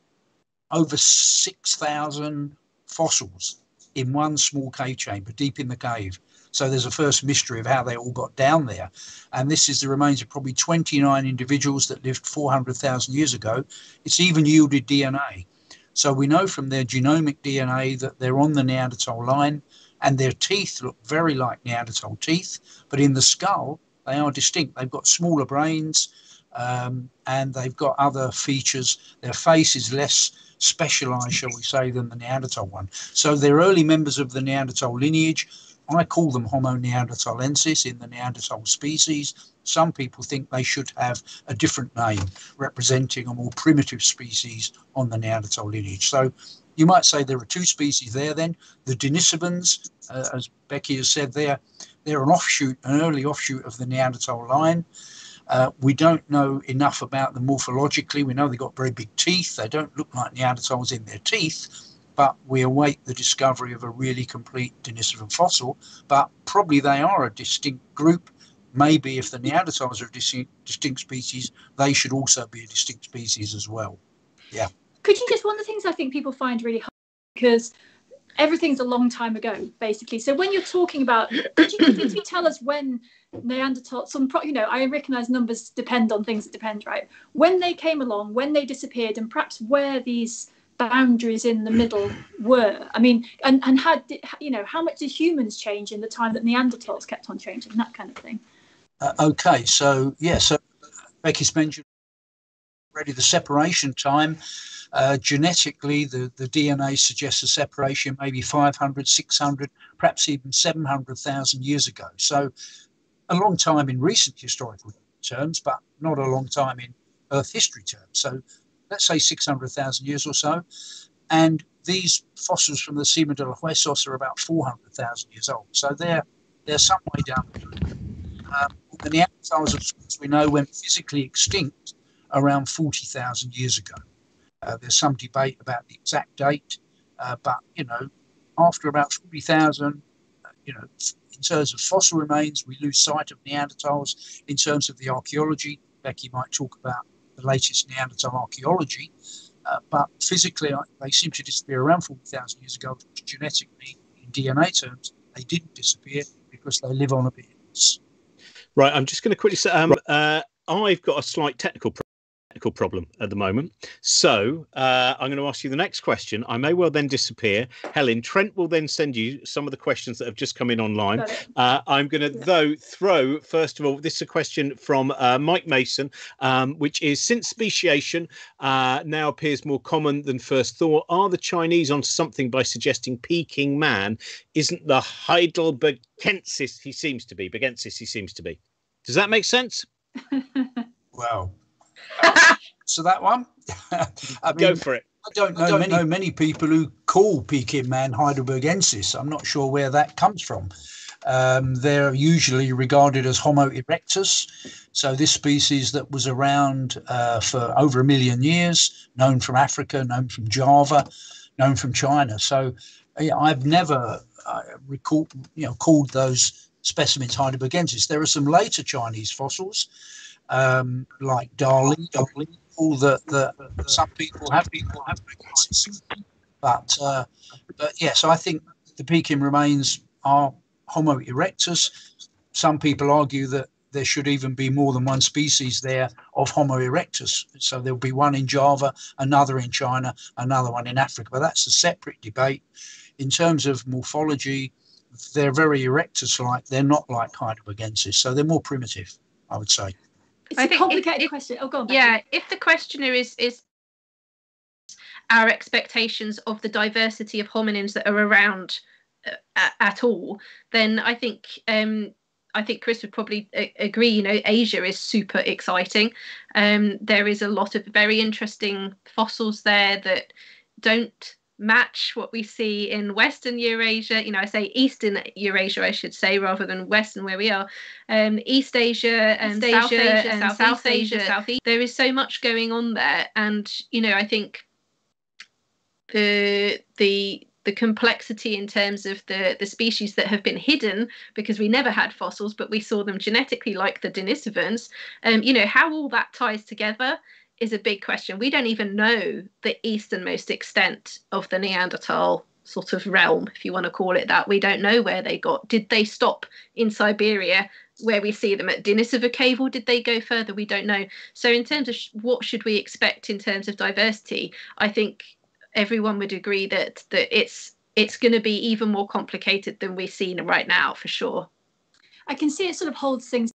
over six thousand fossils in one small cave chamber, deep in the cave. So there's a first mystery of how they all got down there. And this is the remains of probably twenty-nine individuals that lived four hundred thousand years ago. It's even yielded D N A. So we know from their genomic D N A that they're on the Neanderthal line, and their teeth look very like Neanderthal teeth. But in the skull, they are distinct. They've got smaller brains, um, and they've got other features. Their face is less specialized, shall we say, than the Neanderthal one. So they're early members of the Neanderthal lineage. I call them Homo neanderthalensis in the Neanderthal species. Some people think they should have a different name representing a more primitive species on the Neanderthal lineage. So you might say there are two species there then. The Denisovans, uh, as Becky has said there, they're an offshoot, an early offshoot of the Neanderthal line. Uh, we don't know enough about them morphologically. We know they've got very big teeth. They don't look like Neanderthals in their teeth, but we await the discovery of a really complete Denisovan fossil. But probably they are a distinct group. Maybe if the Neanderthals are a distinct, distinct species, they should also be a distinct species as well. Yeah. Could you just, one of the things I think people find really hard, because everything's a long time ago, basically. So when you're talking about, could you quickly tell us when Neanderthal, some pro, you know, I recognise numbers depend on things that depend, right? When they came along, when they disappeared, and perhaps where these boundaries in the middle were. I mean, and, and had, you know, how much did humans change in the time that Neanderthals kept on changing, that kind of thing? Uh, okay, so, yeah, so Becky's mentioned already the separation time. Uh, genetically, the, the D N A suggests a separation maybe five hundred, six hundred, perhaps even seven hundred thousand years ago. So a long time in recent historical terms, but not a long time in Earth history terms. So let's say six hundred thousand years or so. And these fossils from the Sima de los Huesos are about four hundred thousand years old. So they're, they're some way down the line. Um, the Neanderthals, of course, we know went physically extinct around forty thousand years ago. Uh, there's some debate about the exact date, uh, but, you know, after about forty thousand, uh, you know, in terms of fossil remains, we lose sight of Neanderthals. In terms of the archaeology, Becky might talk about the latest Neanderthal archaeology, uh, but physically, uh, they seem to disappear around forty thousand years ago. Genetically, in D N A terms, they didn't disappear because they live on a bit. Right, I'm just going to quickly say, um, uh, I've got a slight technical problem. Technical problem at the moment, so uh, I'm going to ask you the next question. I may well then disappear. Helen, Trent will then send you some of the questions that have just come in online. Uh, I'm going to, though, throw, first of all, this is a question from uh, Mike Mason, um, which is, since speciation uh, now appears more common than first thought, are the Chinese on something by suggesting Peking man isn't the Heidelbergensis he seems to be? Bergensis he seems to be. Does that make sense? Wow. So that one, I mean, go for it. I don't know, I don't many, know many people who call Peking man Heidelbergensis. I'm not sure where that comes from. Um, they're usually regarded as Homo erectus. So this species that was around uh, for over a million years, known from Africa, known from Java, known from China. So yeah, I've never uh, recall, you know, called those specimens Heidelbergensis. There are some later Chinese fossils. Um, like Darling, all that the, some people have, people have, but uh, but yes, yeah, so I think the Peking remains are Homo erectus. Some people argue that there should even be more than one species there of Homo erectus. So there'll be one in Java, another in China, another one in Africa. But that's a separate debate. In terms of morphology, they're very erectus-like. They're not like Heidelbergensis, so they're more primitive, I would say. It's I a think complicated if, question. Oh, go on. Becky. Yeah, if the questioner is is our expectations of the diversity of hominins that are around uh, at, at all, then I think um, I think Chris would probably a- agree. You know, Asia is super exciting. Um, there is a lot of very interesting fossils there that don't match what we see in Western Eurasia. You know, I say Eastern Eurasia, I should say, rather than Western where we are. Um, East Asia and East South Asia, Asia and South, South Asia, Asia, South East. There is so much going on there, and you know, I think the the the complexity in terms of the the species that have been hidden, because we never had fossils, but we saw them genetically, like the Denisovans. Um, you know, how all that ties together is a big question. We don't even know the easternmost extent of the Neanderthal sort of realm, if you want to call it that. We don't know where they got. Did they stop in Siberia where we see them at Denisova Cave, or did they go further? We don't know. So in terms of sh- what should we expect in terms of diversity, I think everyone would agree that that it's it's going to be even more complicated than we're seeing right now, for sure. I can see it sort of holds things.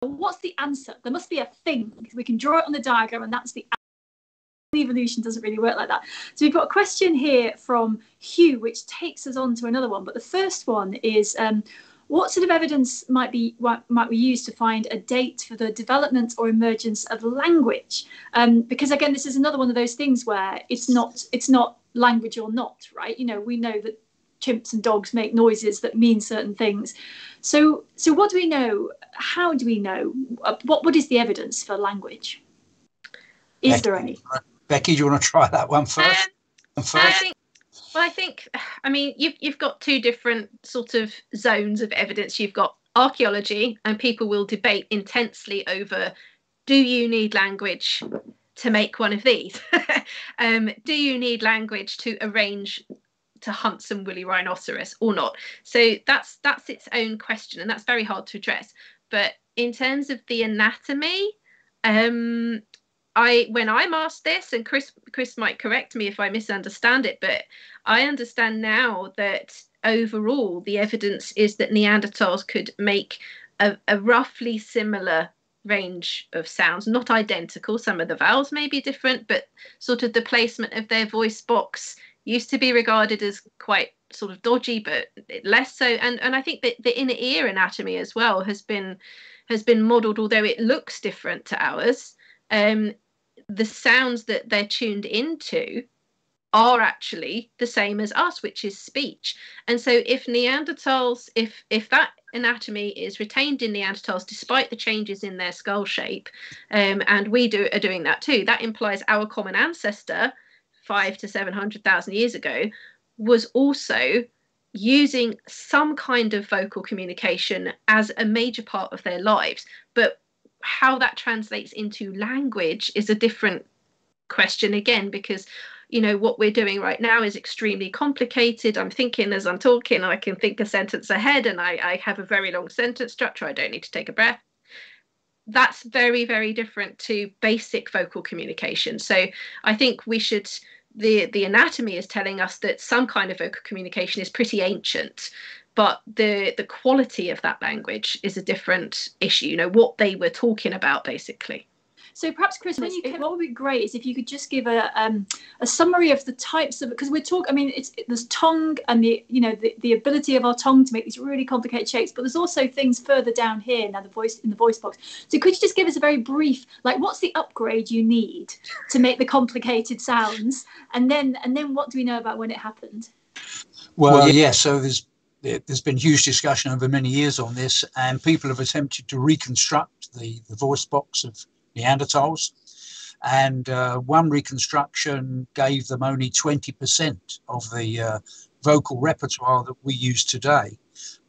What's the answer? There must be a thing, because we can draw it on the diagram and that's the answer. Evolution doesn't really work like that. So we've got a question here from Hugh, which takes us on to another one. But the first one is, um, what sort of evidence might be might we use to find a date for the development or emergence of language? Um, because again, this is another one of those things where it's not it's not language or not, right? You know, we know that chimps and dogs make noises that mean certain things. So so what do we know? How do we know? What what is the evidence for language? Is Becky, there any? Becky, do you want to try that one first? Um, first? I think, well, I think, I mean, you've, you've got two different sort of zones of evidence. You've got archaeology, and people will debate intensely over, do you need language to make one of these? um, do you need language to arrange to hunt some woolly rhinoceros or not? So that's that's its own question, and that's very hard to address. But in terms of the anatomy, um, I when I'm asked this, and Chris Chris might correct me if I misunderstand it, but I understand now that overall the evidence is that Neanderthals could make a, a roughly similar range of sounds, not identical. Some of the vowels may be different, but sort of the placement of their voice box used to be regarded as quite sort of dodgy, but less so. And and I think that the inner ear anatomy as well has been has been modelled, although it looks different to ours. Um, the sounds that they're tuned into are actually the same as us, which is speech. And so if Neanderthals, if if that anatomy is retained in Neanderthals, despite the changes in their skull shape, um, and we do are doing that too, that implies our common ancestor five to seven hundred thousand years ago was also using some kind of vocal communication as a major part of their lives. But how that translates into language is a different question again, because you know what we're doing right now is extremely complicated. I'm thinking as I'm talking, I can think a sentence ahead, and I, I have a very long sentence structure. I don't need to take a breath. That's very, very different to basic vocal communication. So I think we should, the, the anatomy is telling us that some kind of vocal communication is pretty ancient, but the, the quality of that language is a different issue, you know, what they were talking about, basically. So perhaps, Chris, when you came, what would be great is if you could just give a um, a summary of the types of, because we're talking, I mean, it's it, there's tongue and the, you know, the, the ability of our tongue to make these really complicated shapes, but there's also things further down here now, the voice in the voice box. So could you just give us a very brief, like, what's the upgrade you need to make the complicated sounds, and then and then what do we know about when it happened? Well, well yeah, so there's there's been huge discussion over many years on this, and people have attempted to reconstruct the the voice box of Neanderthals, and uh, one reconstruction gave them only twenty percent of the uh, vocal repertoire that we use today.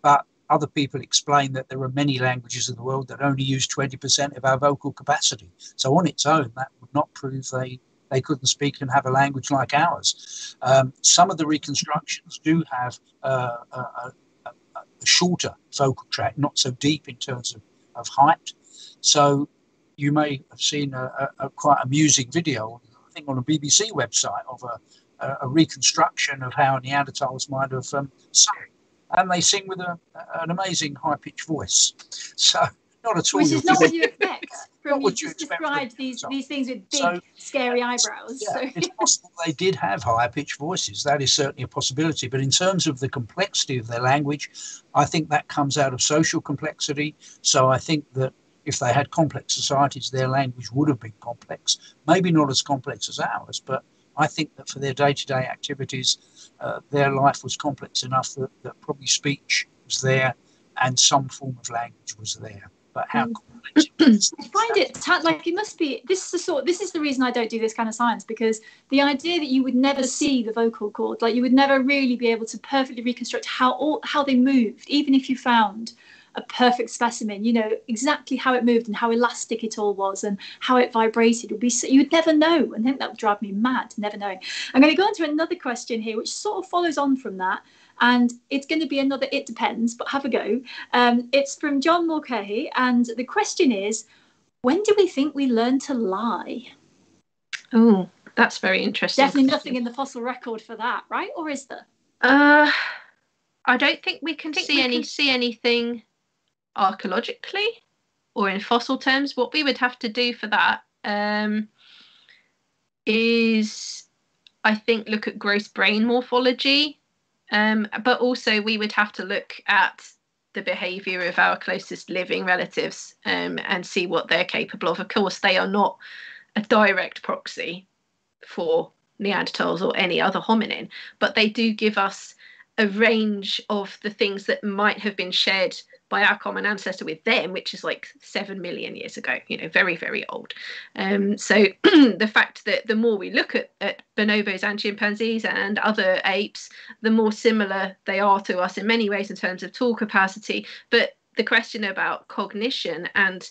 But other people explain that there are many languages in the world that only use twenty percent of our vocal capacity. So on its own, that would not prove they, they couldn't speak and have a language like ours. Um, some of the reconstructions do have uh, a, a, a shorter vocal tract, not so deep in terms of, of height. So you may have seen a, a, a quite amusing video, I think, on a B B C website of a, a, a reconstruction of how Neanderthals might have um, sung. And they sing with a, an amazing high-pitched voice. So not at all. Which is not what you expect from you just described these, these things with big, so, scary eyebrows. Yeah, so. It's possible they did have higher-pitched voices. That is certainly a possibility. But in terms of the complexity of their language, I think that comes out of social complexity. So I think that if they had complex societies, their language would have been complex. Maybe not as complex as ours, but I think that for their day-to-day activities, uh, their life was complex enough that, that probably speech was there and some form of language was there. But how mm. complex it was. I find it t- like it must be. This is the sort. This is the reason I don't do this kind of science, because the idea that you would never see the vocal cord, like you would never really be able to perfectly reconstruct how all how they moved, even if you found a perfect specimen, you know, exactly how it moved and how elastic it all was and how it vibrated would be, so you'd never know. And I think that would drive me mad, never knowing. I'm going to go on to another question here, which sort of follows on from that. And it's going to be another It Depends, but have a go. Um, it's from John Mulcahy. And the question is, when do we think we learn to lie? Oh, that's very interesting. Definitely nothing in the fossil record for that, right? Or is there? Uh, I don't think we can think see we any can... see anything archaeologically or in fossil terms. What we would have to do for that um, is, I think, look at gross brain morphology. Um, but also we would have to look at the behaviour of our closest living relatives um, and see what they're capable of. Of course, they are not a direct proxy for Neanderthals or any other hominin, but they do give us a range of the things that might have been shared by our common ancestor with them, which is like seven million years ago, you know, very, very old. Um, so the fact that the more we look at, at bonobos and chimpanzees and other apes, the more similar they are to us in many ways in terms of talk capacity. But the question about cognition and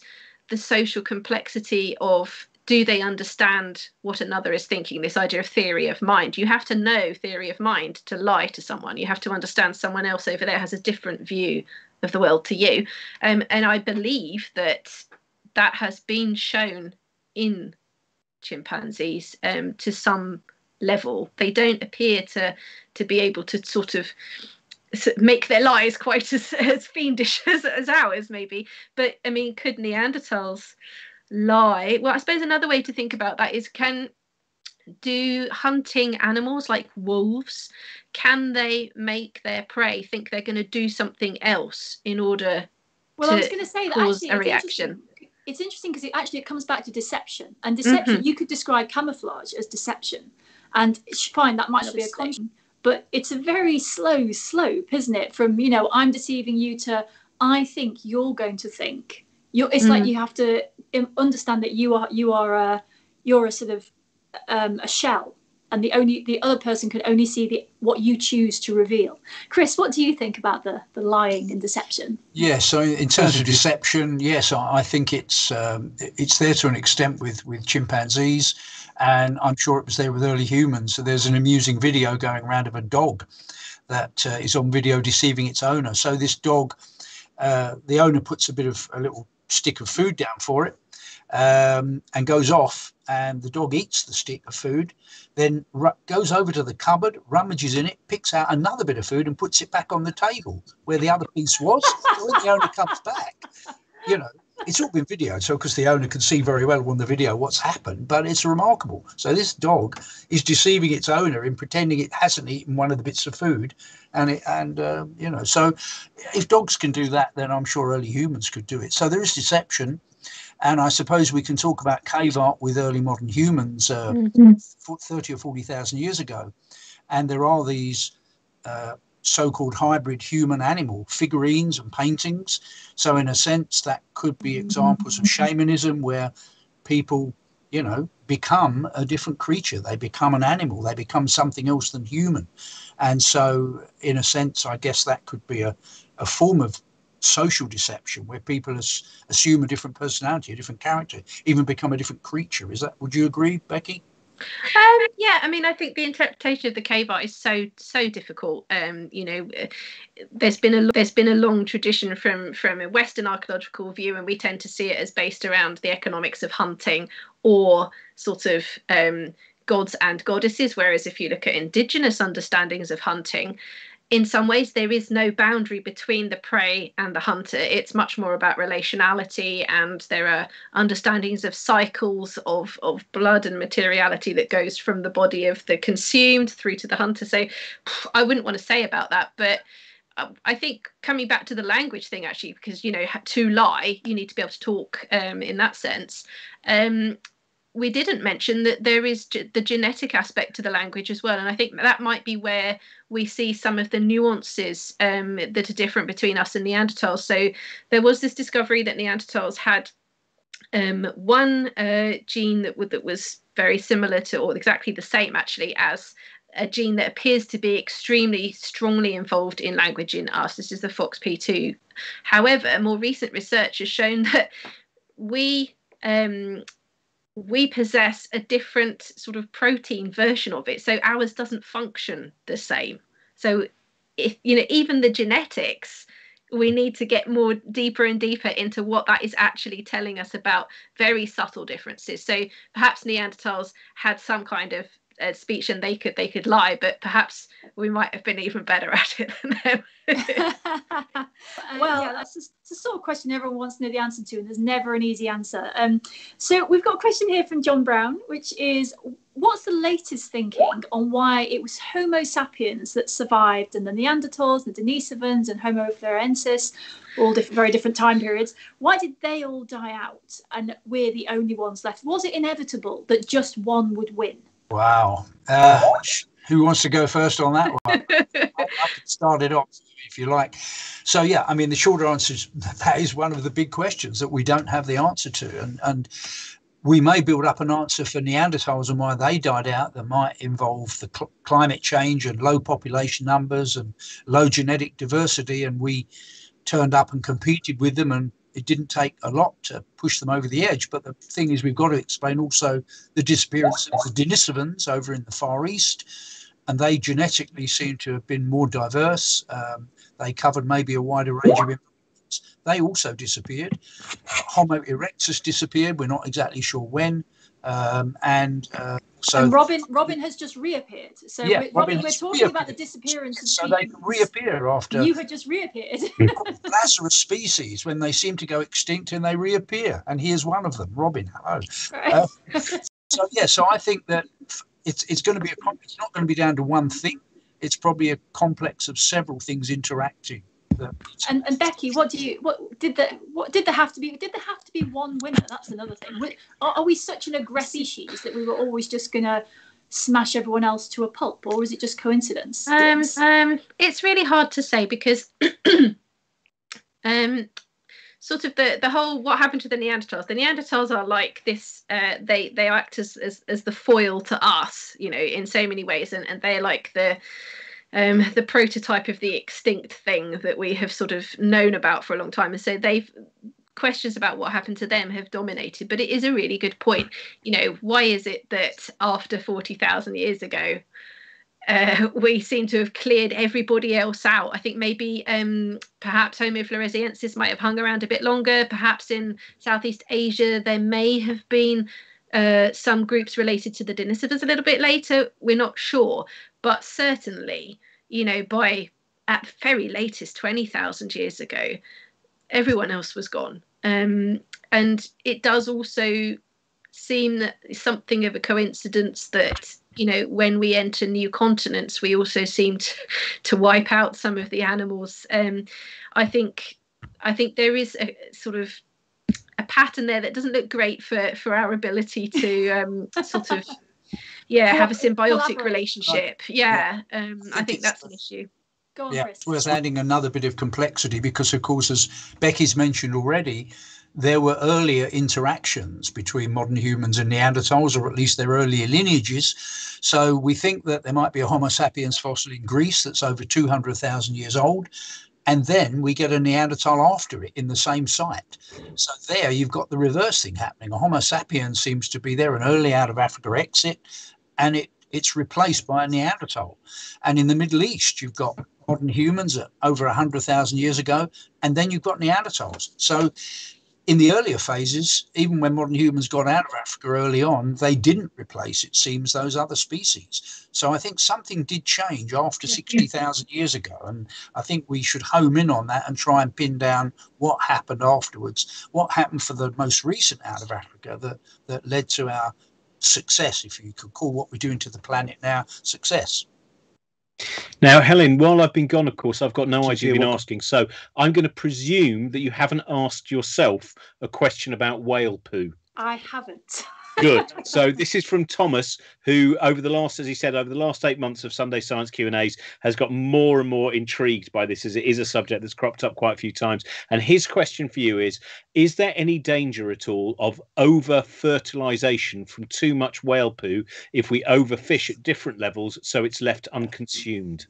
the social complexity of, do they understand what another is thinking? This idea of theory of mind. You have to know theory of mind to lie to someone. You have to understand someone else over there has a different view of the world to you. Um, and I believe that that has been shown in chimpanzees um, to some level. They don't appear to, to be able to sort of make their lies quite as, as fiendish as, as ours, maybe. But, I mean, could Neanderthals lie? Well, I suppose another way to think about that is, can do hunting animals like wolves, can they make their prey think they're going to do something else in order well, to I was going to say that cause actually, a reaction? It's interesting because it actually it comes back to deception. And deception, mm-hmm. you could describe camouflage as deception. And fine, that might not be a conscious, but it's a very slow slope, isn't it? From, you know, I'm deceiving you to I think you're going to think. You're, it's mm. like you have to understand that you are you are a you're a sort of um, a shell, and the only the other person can only see the, what you choose to reveal. Chris, what do you think about the the lying and deception? Yeah, so in terms of deception, yes, I, I think it's um, it's there to an extent with with chimpanzees, and I'm sure it was there with early humans. So there's an amusing video going around of a dog that uh, is on video deceiving its owner. So this dog, uh, the owner puts a bit of a little stick of food down for it um, and goes off, and the dog eats the stick of food, then ru- goes over to the cupboard, rummages in it, picks out another bit of food and puts it back on the table where the other piece was. So when the owner comes back, you know, it's all been videoed, so because the owner can see very well on the video what's happened, but it's remarkable. So this dog is deceiving its owner in pretending it hasn't eaten one of the bits of food, and it, and uh, you know, so if dogs can do that, then I'm sure early humans could do it. So there is deception, and I suppose we can talk about cave art with early modern humans uh, mm-hmm. thirty or forty thousand years ago, and there are these uh, so-called hybrid human-animal figurines and paintings. So in a sense, that could be examples of shamanism where people, you know, become a different creature. They become an animal. They become something else than human. And so in a sense, I guess that could be a, a form of social deception where people as, assume a different personality, a different character, even become a different creature. Is that, would you agree, Becky? Um, yeah, I mean, I think the interpretation of the cave art is so so difficult. Um, you know, there's been a there's been a long tradition from from a Western archaeological view, and we tend to see it as based around the economics of hunting or sort of um, gods and goddesses. Whereas if you look at indigenous understandings of hunting, in some ways, there is no boundary between the prey and the hunter. It's much more about relationality, and there are understandings of cycles of, of blood and materiality that goes from the body of the consumed through to the hunter. So I wouldn't want to say about that, but I think coming back to the language thing, actually, because, you know, to lie, you need to be able to talk um, in that sense. Um, we didn't mention that there is ge- the genetic aspect to the language as well. And I think that might be where we see some of the nuances um, that are different between us and Neanderthals. So there was this discovery that Neanderthals had um, one uh, gene that, w- that was very similar to, or exactly the same actually, as a gene that appears to be extremely strongly involved in language in us. This is the F O X P two. However, more recent research has shown that we um, we possess a different sort of protein version of it. So ours doesn't function the same. So, if you know, even the genetics, we need to get more deeper and deeper into what that is actually telling us about very subtle differences. So perhaps Neanderthals had some kind of Uh, speech and they could they could lie, but perhaps we might have been even better at it than them. Well, yeah, that's just, it's the sort of question everyone wants to know the answer to, and there's never an easy answer. Um, so we've got a question here from John Brown, which is, what's the latest thinking on why it was Homo sapiens that survived and the Neanderthals and the Denisovans and Homo floresiensis, all diff- very different time periods? Why did they all die out and we're the only ones left? Was it inevitable that just one would win? Wow. Uh, who wants to go first on that one? I'll start it off, if you like. So, yeah, I mean, the short answer is that is one of the big questions that we don't have the answer to. And, and we may build up an answer for Neanderthals and why they died out that might involve the cl- climate change and low population numbers and low genetic diversity. And we turned up and competed with them, and it didn't take a lot to push them over the edge. But the thing is, we've got to explain also the disappearance of the Denisovans over in the Far East. And they genetically seem to have been more diverse. Um, they covered maybe a wider range of influences. They also disappeared. Homo erectus disappeared. We're not exactly sure when. Um, and uh, so and Robin Robin has just reappeared. So yeah, we're, Robin, we're talking about the disappearance of so species. So they reappear after. You had just reappeared. Lazarus species, when they seem to go extinct and they reappear. And here's one of them, Robin. Hello. Right. Uh, so yeah, so I think that it's it's going to be a it's not going to be down to one thing. It's probably a complex of several things interacting. And, and Becky, what do you? What did the? What did there have to be? Did there have to be one winner? That's another thing. Are, are we such an aggressive species that we were always just going to smash everyone else to a pulp, or is it just coincidence? Um, um, it's really hard to say because, um, sort of the the whole what happened to the Neanderthals. The Neanderthals are like this. Uh, they they act as, as as the foil to us, you know, in so many ways, and and they're like the. Um, the prototype of the extinct thing that we have sort of known about for a long time. And so they've questions about what happened to them have dominated. But it is a really good point. You know, why is it that after forty thousand years ago, uh, we seem to have cleared everybody else out? I think maybe um, perhaps Homo floresiensis might have hung around a bit longer. Perhaps in Southeast Asia, there may have been uh, some groups related to the Denisovans a little bit later. We're not sure. But certainly, you know, by at very latest twenty thousand years ago, everyone else was gone. Um, and it does also seem that something of a coincidence that, you know, when we enter new continents, we also seem to, to wipe out some of the animals. Um, I think I think there is a sort of a pattern there that doesn't look great for, for our ability to um, sort of... yeah, have a symbiotic relationship. Yeah, um, I think that's an issue. Go on, yeah, Chris. It's worth adding another bit of complexity because, of course, as Becky's mentioned already, there were earlier interactions between modern humans and Neanderthals, or at least their earlier lineages. So we think that there might be a Homo sapiens fossil in Greece that's over two hundred thousand years old. And then we get a Neanderthal after it in the same site. So there you've got the reverse thing happening. A Homo sapiens seems to be there, an early out of Africa exit, and it, it's replaced by a Neanderthal. And in the Middle East, you've got modern humans at over one hundred thousand years ago, and then you've got Neanderthals. So in the earlier phases, even when modern humans got out of Africa early on, they didn't replace, it seems, those other species. So I think something did change after sixty thousand years ago. And I think we should home in on that and try and pin down what happened afterwards, what happened for the most recent out of Africa that, that led to our success, if you could call what we're doing to the planet now, success. Now, Helen, while I've been gone, of course, I've got no idea you've been asking. So I'm going to presume that you haven't asked yourself a question about whale poo. I haven't. Good. So this is from Thomas, who over the last, as he said, over the last eight months of Sunday Science Q and A's has got more and more intrigued by this, as it is a subject that's cropped up quite a few times. And his question for you is, is there any danger at all of over-fertilisation from too much whale poo if we overfish at different levels so it's left unconsumed?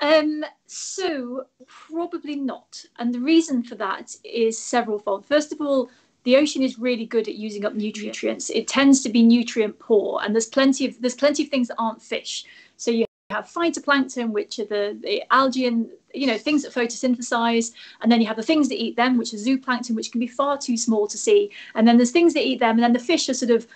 Um, so probably not. And the reason for that is severalfold. First of all, the ocean is really good at using up nutrients. It tends to be nutrient poor, and there's plenty of there's plenty of things that aren't fish. So you have phytoplankton, which are the, the algae and, you know, things that photosynthesize, and then you have the things that eat them, which are zooplankton, which can be far too small to see. And then there's things that eat them, and then the fish are sort of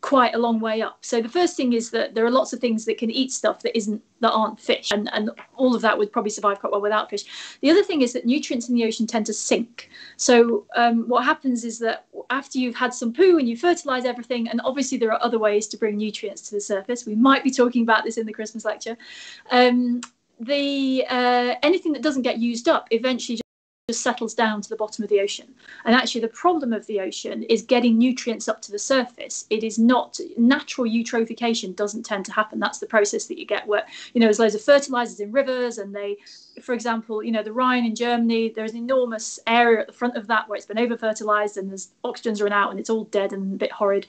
quite a long way up. So the first thing is that there are lots of things that can eat stuff that isn't that aren't fish, and, and all of that would probably survive quite well without fish. The other thing is that nutrients in the ocean tend to sink. So um, what happens is that after you've had some poo and you fertilise everything, and obviously there are other ways to bring nutrients to the surface. We might be talking about this in the Christmas lecture. Um, the uh, anything that doesn't get used up eventually just Just settles down to the bottom of the ocean. And actually the problem of the ocean is getting nutrients up to the surface. It is not natural eutrophication doesn't tend to happen. That's the process that you get where, you know, there's loads of fertilizers in rivers, and they, for example, you know, the Rhine in Germany, there's an enormous area at the front of that where it's been over fertilized, and there's oxygen's run out and it's all dead and a bit horrid.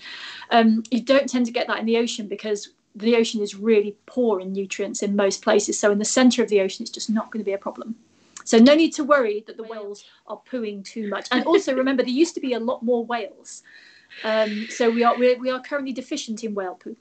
Um, you don't tend to get that in the ocean because the ocean is really poor in nutrients in most places. So in the center of the ocean, it's just not going to be a problem. So no need to worry that the whales are pooing too much. And also remember, there used to be a lot more whales. Um, so we are we are currently deficient in whale poo.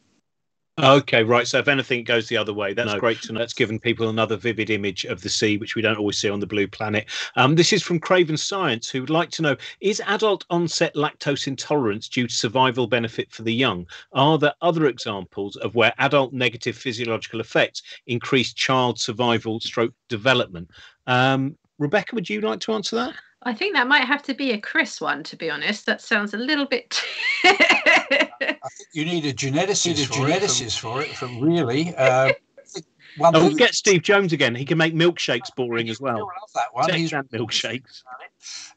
Okay, right. So if anything, it goes the other way. That's no. great to know. That's given people another vivid image of the sea, which we don't always see on the blue planet. Um, this is from Craven Science, who would like to know, is adult onset lactose intolerance due to survival benefit for the young? Are there other examples of where adult negative physiological effects increase child survival stroke development? Um, Rebecca, would you like to answer that? I think that might have to be a Chris one, to be honest. That sounds a little bit... I think you need a geneticist, for, geneticist it from... for it, from really. Uh, one oh, we'll get Steve Jones again. He can make milkshakes boring as well. I love that one. He's milkshakes.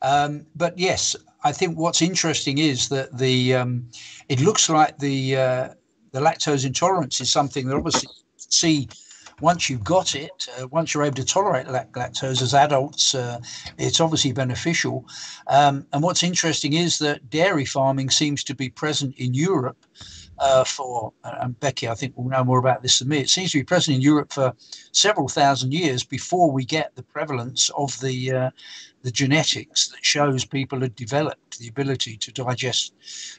Um, but yes, I think what's interesting is that the um, it looks like the uh, the lactose intolerance is something that obviously you see. Once you've got it, uh, once you're able to tolerate lactose as adults, uh, it's obviously beneficial. Um, and what's interesting is that dairy farming seems to be present in Europe uh, for, and Becky, I think, will know more about this than me. It seems to be present in Europe for several thousand years before we get the prevalence of the uh, the genetics that shows people have developed the ability to digest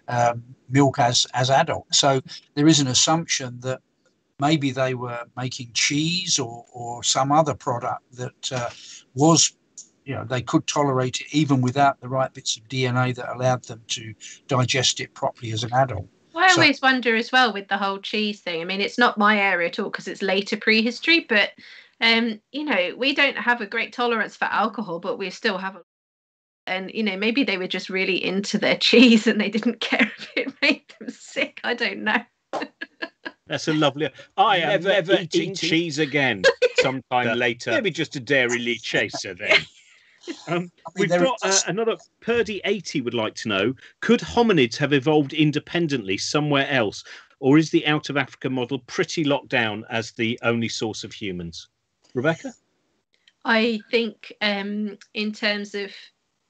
um, milk as, as adults. So there is an assumption that maybe they were making cheese or, or some other product that uh, was, you know, they could tolerate it even without the right bits of D N A that allowed them to digest it properly as an adult. Well, I so, always wonder as well with the whole cheese thing. I mean, it's not my area at all because it's later prehistory, but, um, you know, we don't have a great tolerance for alcohol, but we still have a And, you know, maybe they were just really into their cheese and they didn't care if it made them sick. I don't know. That's a lovely. I am never, never eating, eating cheese again. Sometime but later, maybe just a Dairy Lee chaser then. Um, we've got uh, another. Purdy eighty would like to know: could hominids have evolved independently somewhere else, or is the out of Africa model pretty locked down as the only source of humans? Rebecca, I think um, in terms of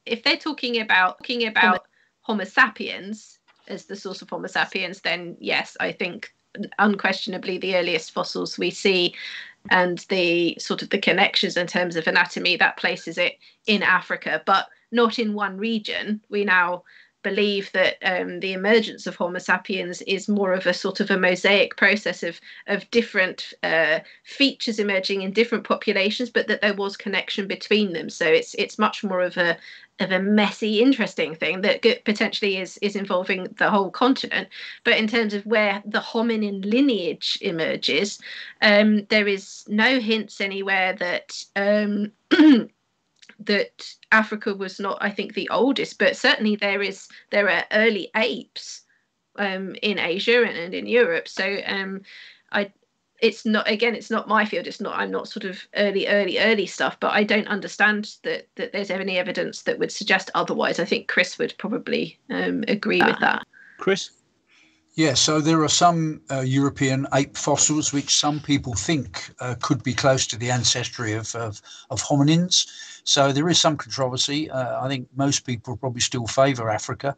if they're talking about talking about Homo sapiens as the source of Homo sapiens, then yes, I think. Unquestionably the earliest fossils we see and the sort of the connections in terms of anatomy that places it in Africa, but not in one region. We now believe that um, the emergence of Homo sapiens is more of a sort of a mosaic process of of different uh, features emerging in different populations, but that there was connection between them. So it's it's much more of a of a messy, interesting thing that potentially is is involving the whole continent. But in terms of where the hominin lineage emerges, um, there is no hints anywhere that um, that Africa was not, I think, the oldest. But certainly there is there are early apes um, in Asia and, and in Europe. So um, I. It's not, again, it's not my field. It's not, I'm not sort of early, early, early stuff, but I don't understand that, that there's any evidence that would suggest otherwise. I think Chris would probably um, agree uh, with that. Chris? Yeah, so there are some uh, European ape fossils which some people think uh, could be close to the ancestry of, of, of hominins. So there is some controversy. Uh, I think most people probably still favour Africa.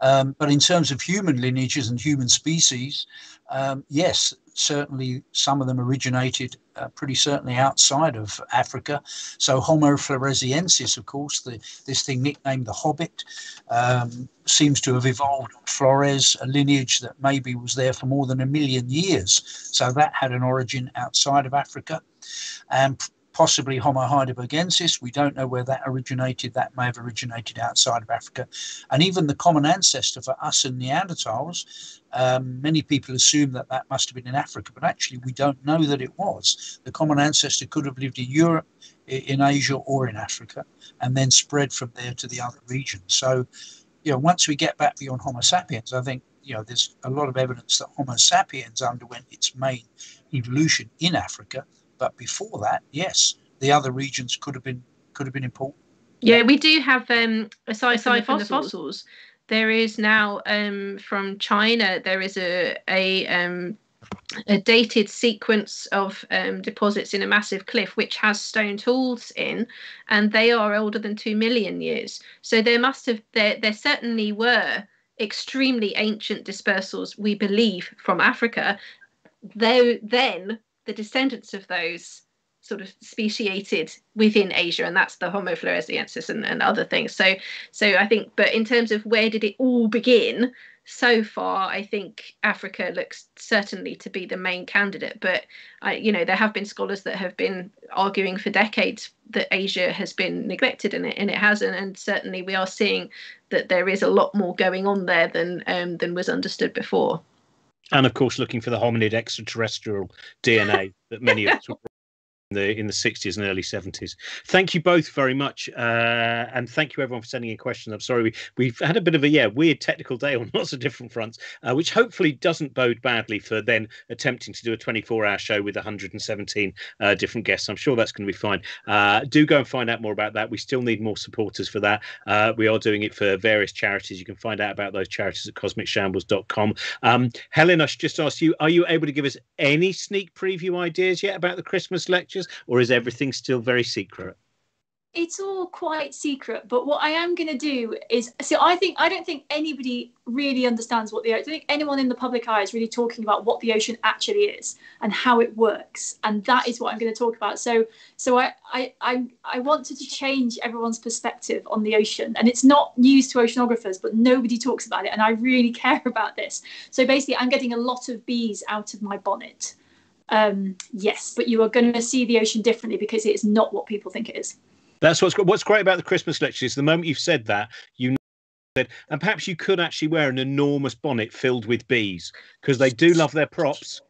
Um, but in terms of human lineages and human species, um, yes, certainly some of them originated uh, pretty certainly outside of Africa. So Homo floresiensis, of course, the, this thing nicknamed the Hobbit, um, seems to have evolved on Flores, a lineage that maybe was there for more than a million years. So that had an origin outside of Africa. And possibly Homo heidelbergensis, we don't know where that originated. That may have originated outside of Africa. And even the common ancestor for us and Neanderthals, um, many people assume that that must have been in Africa, but actually we don't know that it was. The common ancestor could have lived in Europe, in Asia, or in Africa, and then spread from there to the other regions. So, you know, once we get back beyond Homo sapiens, I think, you know, there's a lot of evidence that Homo sapiens underwent its main evolution in Africa. But before that, yes, the other regions could have been could have been important. Yeah, we do have um, aside from, aside from fossils. the fossils, there is now um, from China there is a a, um, a dated sequence of um, deposits in a massive cliff which has stone tools in, and they are older than two million years. So there must have there there certainly were extremely ancient dispersals, we believe, from Africa, though then. The descendants of those sort of speciated within Asia, and that's the Homo floresiensis and, and other things. So, so I think, but in terms of where did it all begin, so far, I think Africa looks certainly to be the main candidate. But, uh, you know, there have been scholars that have been arguing for decades that Asia has been neglected, and it, and it hasn't. And certainly we are seeing that there is a lot more going on there than um, than was understood before. And of course, looking for the hominid extraterrestrial D N A that many of us were in the in the sixties and early seventies. Thank you both very much, uh, and thank you everyone for sending in questions. I'm sorry we we've had a bit of a yeah weird technical day on lots of different fronts, uh, which hopefully doesn't bode badly for then attempting to do a twenty-four hour show with one hundred seventeen uh, different guests. I'm sure that's going to be fine. Uh, do go and find out more about that. We still need more supporters for that. Uh, we are doing it for various charities. You can find out about those charities at Cosmic Shambles dot com. Um, Helen, I should just ask you: are you able to give us any sneak preview ideas yet about the Christmas lecture? Or is everything still very secret? It's all quite secret, but what I am going to do is, so I think I don't think anybody really understands what the ocean, I don't think anyone in the public eye is really talking about what the ocean actually is and how it works, and that is what I'm going to talk about. So, so I I I, I wanted to change everyone's perspective on the ocean, and it's not news to oceanographers, but nobody talks about it, and I really care about this. So basically, I'm getting a lot of bees out of my bonnet. Um, yes, but you are going to see the ocean differently because it is not what people think it is. That's what's what's great about the Christmas lecture is the moment you've said that, you know, that, and perhaps you could actually wear an enormous bonnet filled with bees because they do love their props.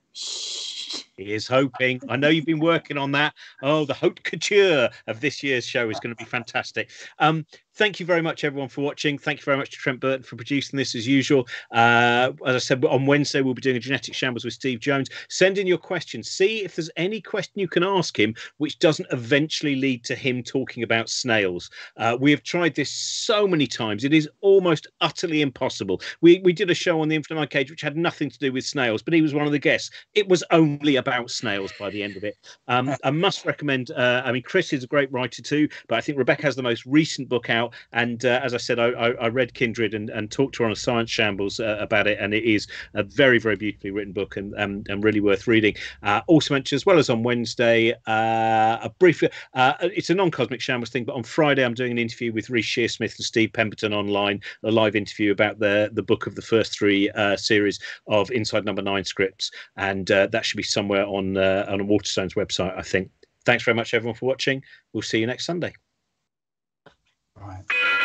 Here's hoping. I know you've been working on that. Oh, the haute couture of this year's show is going to be fantastic. Um, thank you very much, everyone, for watching. Thank you very much to Trent Burton for producing this, as usual. Uh, as I said, on Wednesday, we'll be doing a Genetic Shambles with Steve Jones. Send in your questions. See if there's any question you can ask him which doesn't eventually lead to him talking about snails. Uh, we have tried this so many times. It is almost utterly impossible. We, we did a show on the Infinite Mind Cage which had nothing to do with snails, but he was one of the guests. It was only about about snails by the end of it. um I must recommend, uh I mean, Chris is a great writer too, but I think Rebecca has the most recent book out, and uh, as I said, I, I, I read Kindred and, and talked to her on a Science Shambles uh, about it, and it is a very very beautifully written book, and um, and really worth reading. Uh, also mentioned as well as on Wednesday, uh a brief uh it's a non-Cosmic Shambles thing, but on Friday I'm doing an interview with Rhys Shearsmith and Steve Pemberton online, a live interview about the the book of the first three uh series of Inside Number Nine scripts, and uh, that should be somewhere on uh, on Waterstone's website, I think. Thanks very much, everyone, for watching. We'll see you next Sunday. All right.